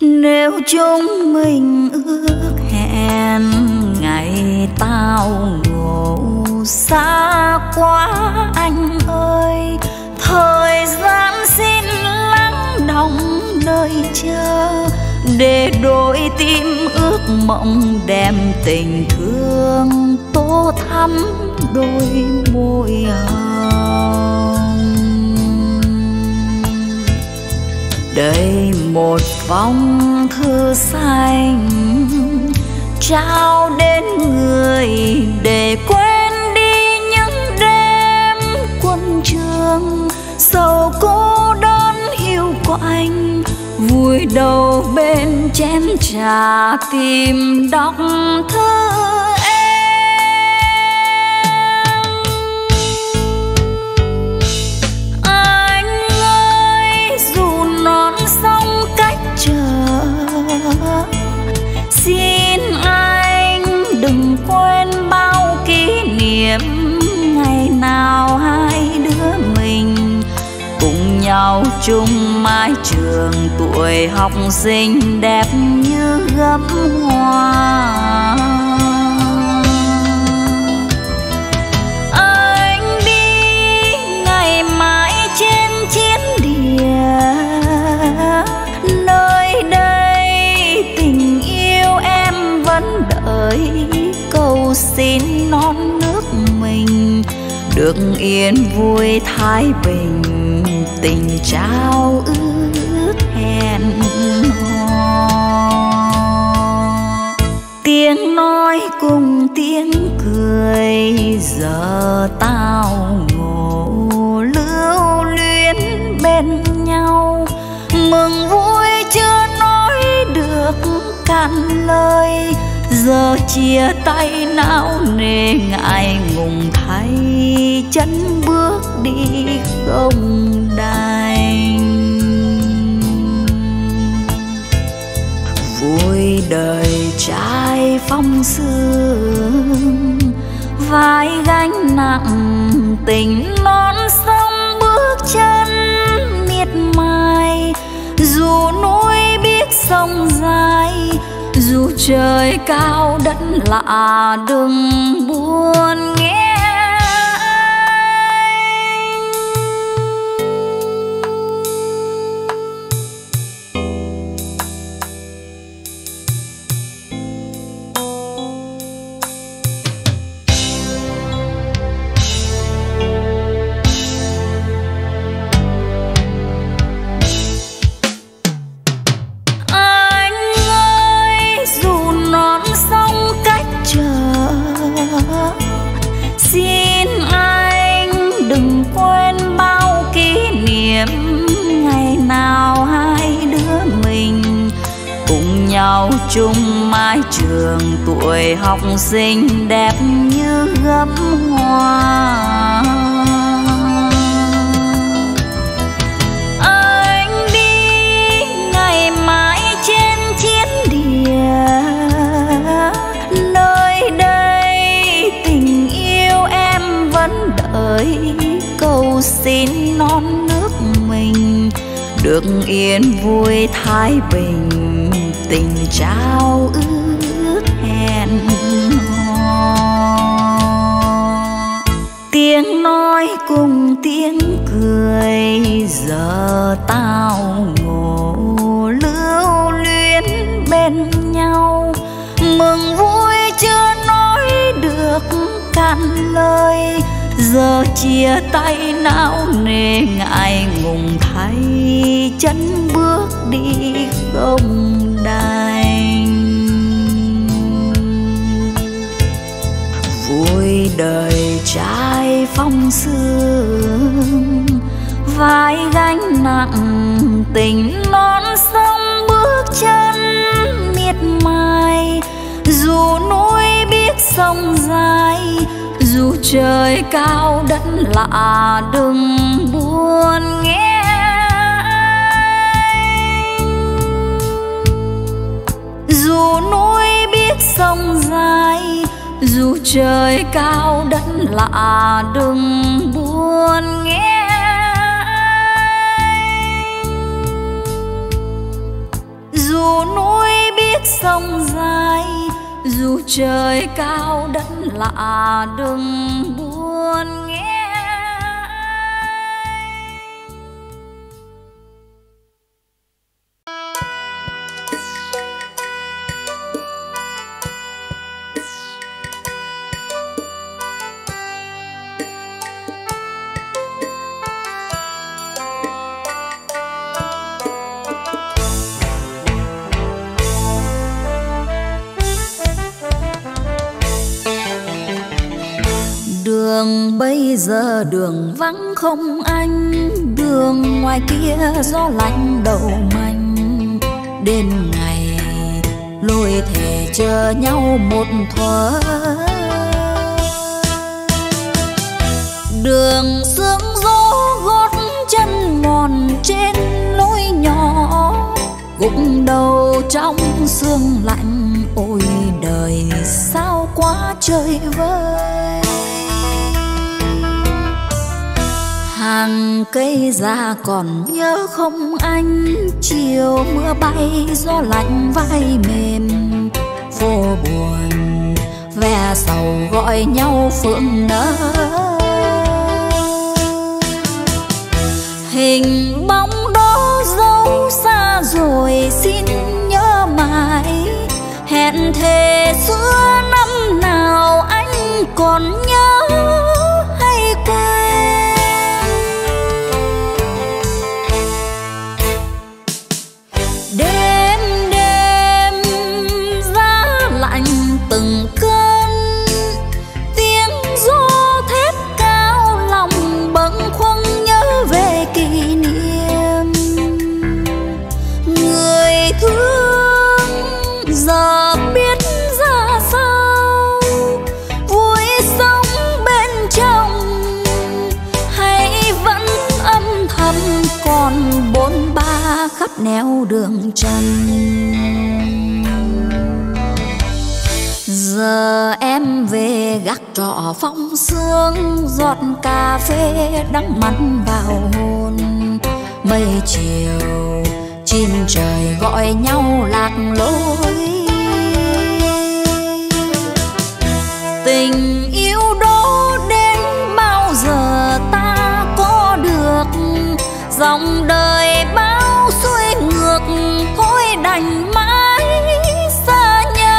Nếu chúng mình ước hẹn ngày tao ngủ xa quá anh ơi, thời gian xin lắng đọng nơi chờ, để đôi tim ước mộng đem tình thương tô thắm đôi môi hồng. Đây một phong thư xanh trao đến người để quên trường, sầu cô đơn hiu quạnh, vui đầu bên chén trà tìm đọc thơ em. Anh ơi, dù non sông cách trở, xin anh đừng quên bao kỷ niệm ngày nào hai nhau chung mái trường, tuổi học sinh đẹp như gấm hoa. Anh đi ngày mãi trên chiến địa, nơi đây tình yêu em vẫn đợi, cầu xin non nước mình được yên vui thái bình, tình trao ước hẹn hò. Tiếng nói cùng tiếng cười, giờ tao ngủ lưu luyến bên nhau, mừng vui chưa nói được cạn lời, giờ chia tay não nề ngại ngùng thay chân bước đi không đành. Vui đời trai phong sương, vai gánh nặng tình non sông bước chân miệt mài, dù núi biết sông dài, dù trời cao đất lạ đừng buồn nghe anh. Xin anh đừng quên bao kỷ niệm ngày nào hai đứa mình cùng nhau chung mái trường, tuổi học sinh đẹp như gấm hoa. Anh đi được yên vui thái bình, tình trao ước hẹn hò. Tiếng nói cùng tiếng cười giờ tao ngồi lưu luyến bên nhau, mừng vui chưa nói được cạn lời. Giờ chia tay não nề ngại ngùng thay chân bước đi không đành. Vui đời trai phong sương, vai gánh nặng tình non sông bước chân miệt mài. Dù núi biết sông dài, dù trời cao đất lạ đừng buồn nghe anh. Dù núi biết sông dài, dù trời cao đất lạ đừng buồn nghe anh. Dù núi biết sông dài, dù trời cao đất lạ đừng buồn nghe. Đường bây giờ đường vắng không anh, đường ngoài kia gió lạnh đầu manh. Đêm ngày lối thề chờ nhau một thuở, đường sương gió gót chân mòn trên lối nhỏ, gục đầu trong sương lạnh. Ôi đời sao quá trời vơi, hàng cây già còn nhớ không anh. Chiều mưa bay gió lạnh vai mềm, phố buồn ve sầu gọi nhau phượng nở. Hình bóng đó dấu xa rồi xin nhớ mãi, hẹn thề xưa năm nào anh còn nhớ hay quên. Neo đường trần giờ em về gác trọ phong sương, giọt cà phê đắng mặn vào hồn. Mây chiều chim trời gọi nhau lạc lối, tình yêu đó đến bao giờ ta có được. Dòng đời bao xuôi ngược thôi đành mãi xa nhau.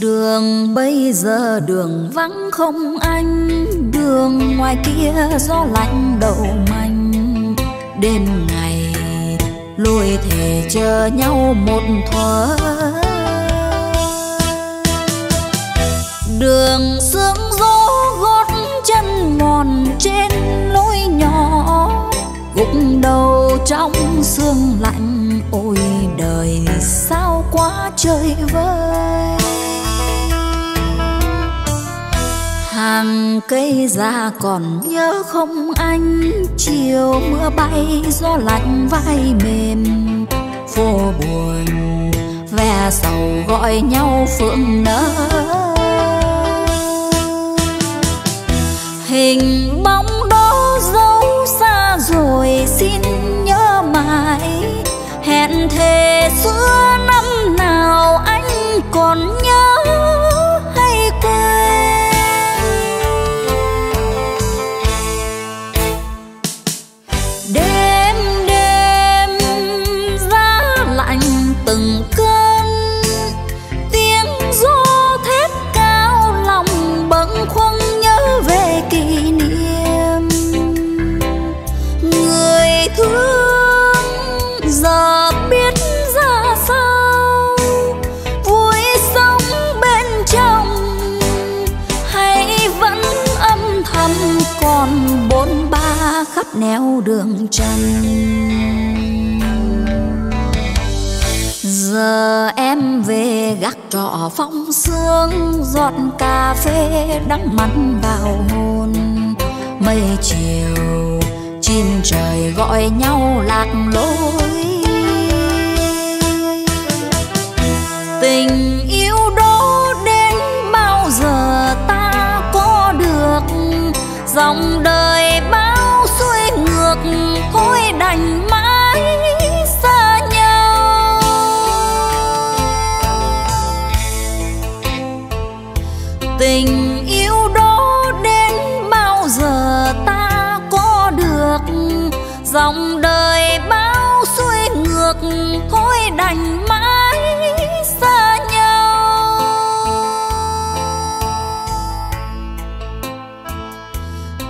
Đường bây giờ đường vắng không anh, đường ngoài kia gió lạnh đầu manh. Đêm ngày lối thề chờ nhau một thuở, đường sương gió gót chân mòn trên lối nhỏ, gục đầu trong sương lạnh. Ôi chơi vơi. Hàng cây già còn nhớ không anh, chiều mưa bay gió lạnh vai mềm phố buồn, ve sầu gọi nhau phượng nở. Hình bóng đó dấu xa rồi xin nhớ mãi, hẹn thề xưa năm nào anh còn nhớ hay quên. Đêm đêm giá lạnh từng cơn, tiếng gió thét cao lòng bâng khuâng nhớ về kỷ niệm người thương. Giờ biết ra sao vui sống bên trong, hay vẫn âm thầm còn bốn ba khắp nẻo đường trần. Giờ em về gác trọ phong sương, giọt cà phê đắng mặn vào hồn mây chiều, chim trời gọi nhau lạc lối. Tình yêu đó đến bao giờ ta có được, dòng đời bao xuôi ngược thôi đành mãi xa nhau. Tình yêu đó đến bao giờ ta có được, dòng đời bao xuôi ngược thôi đành mãi xa nhau.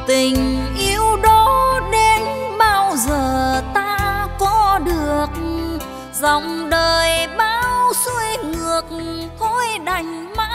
Tình yêu đó đến bao giờ ta có được, dòng đời bao xuôi ngược thôi đành mãi.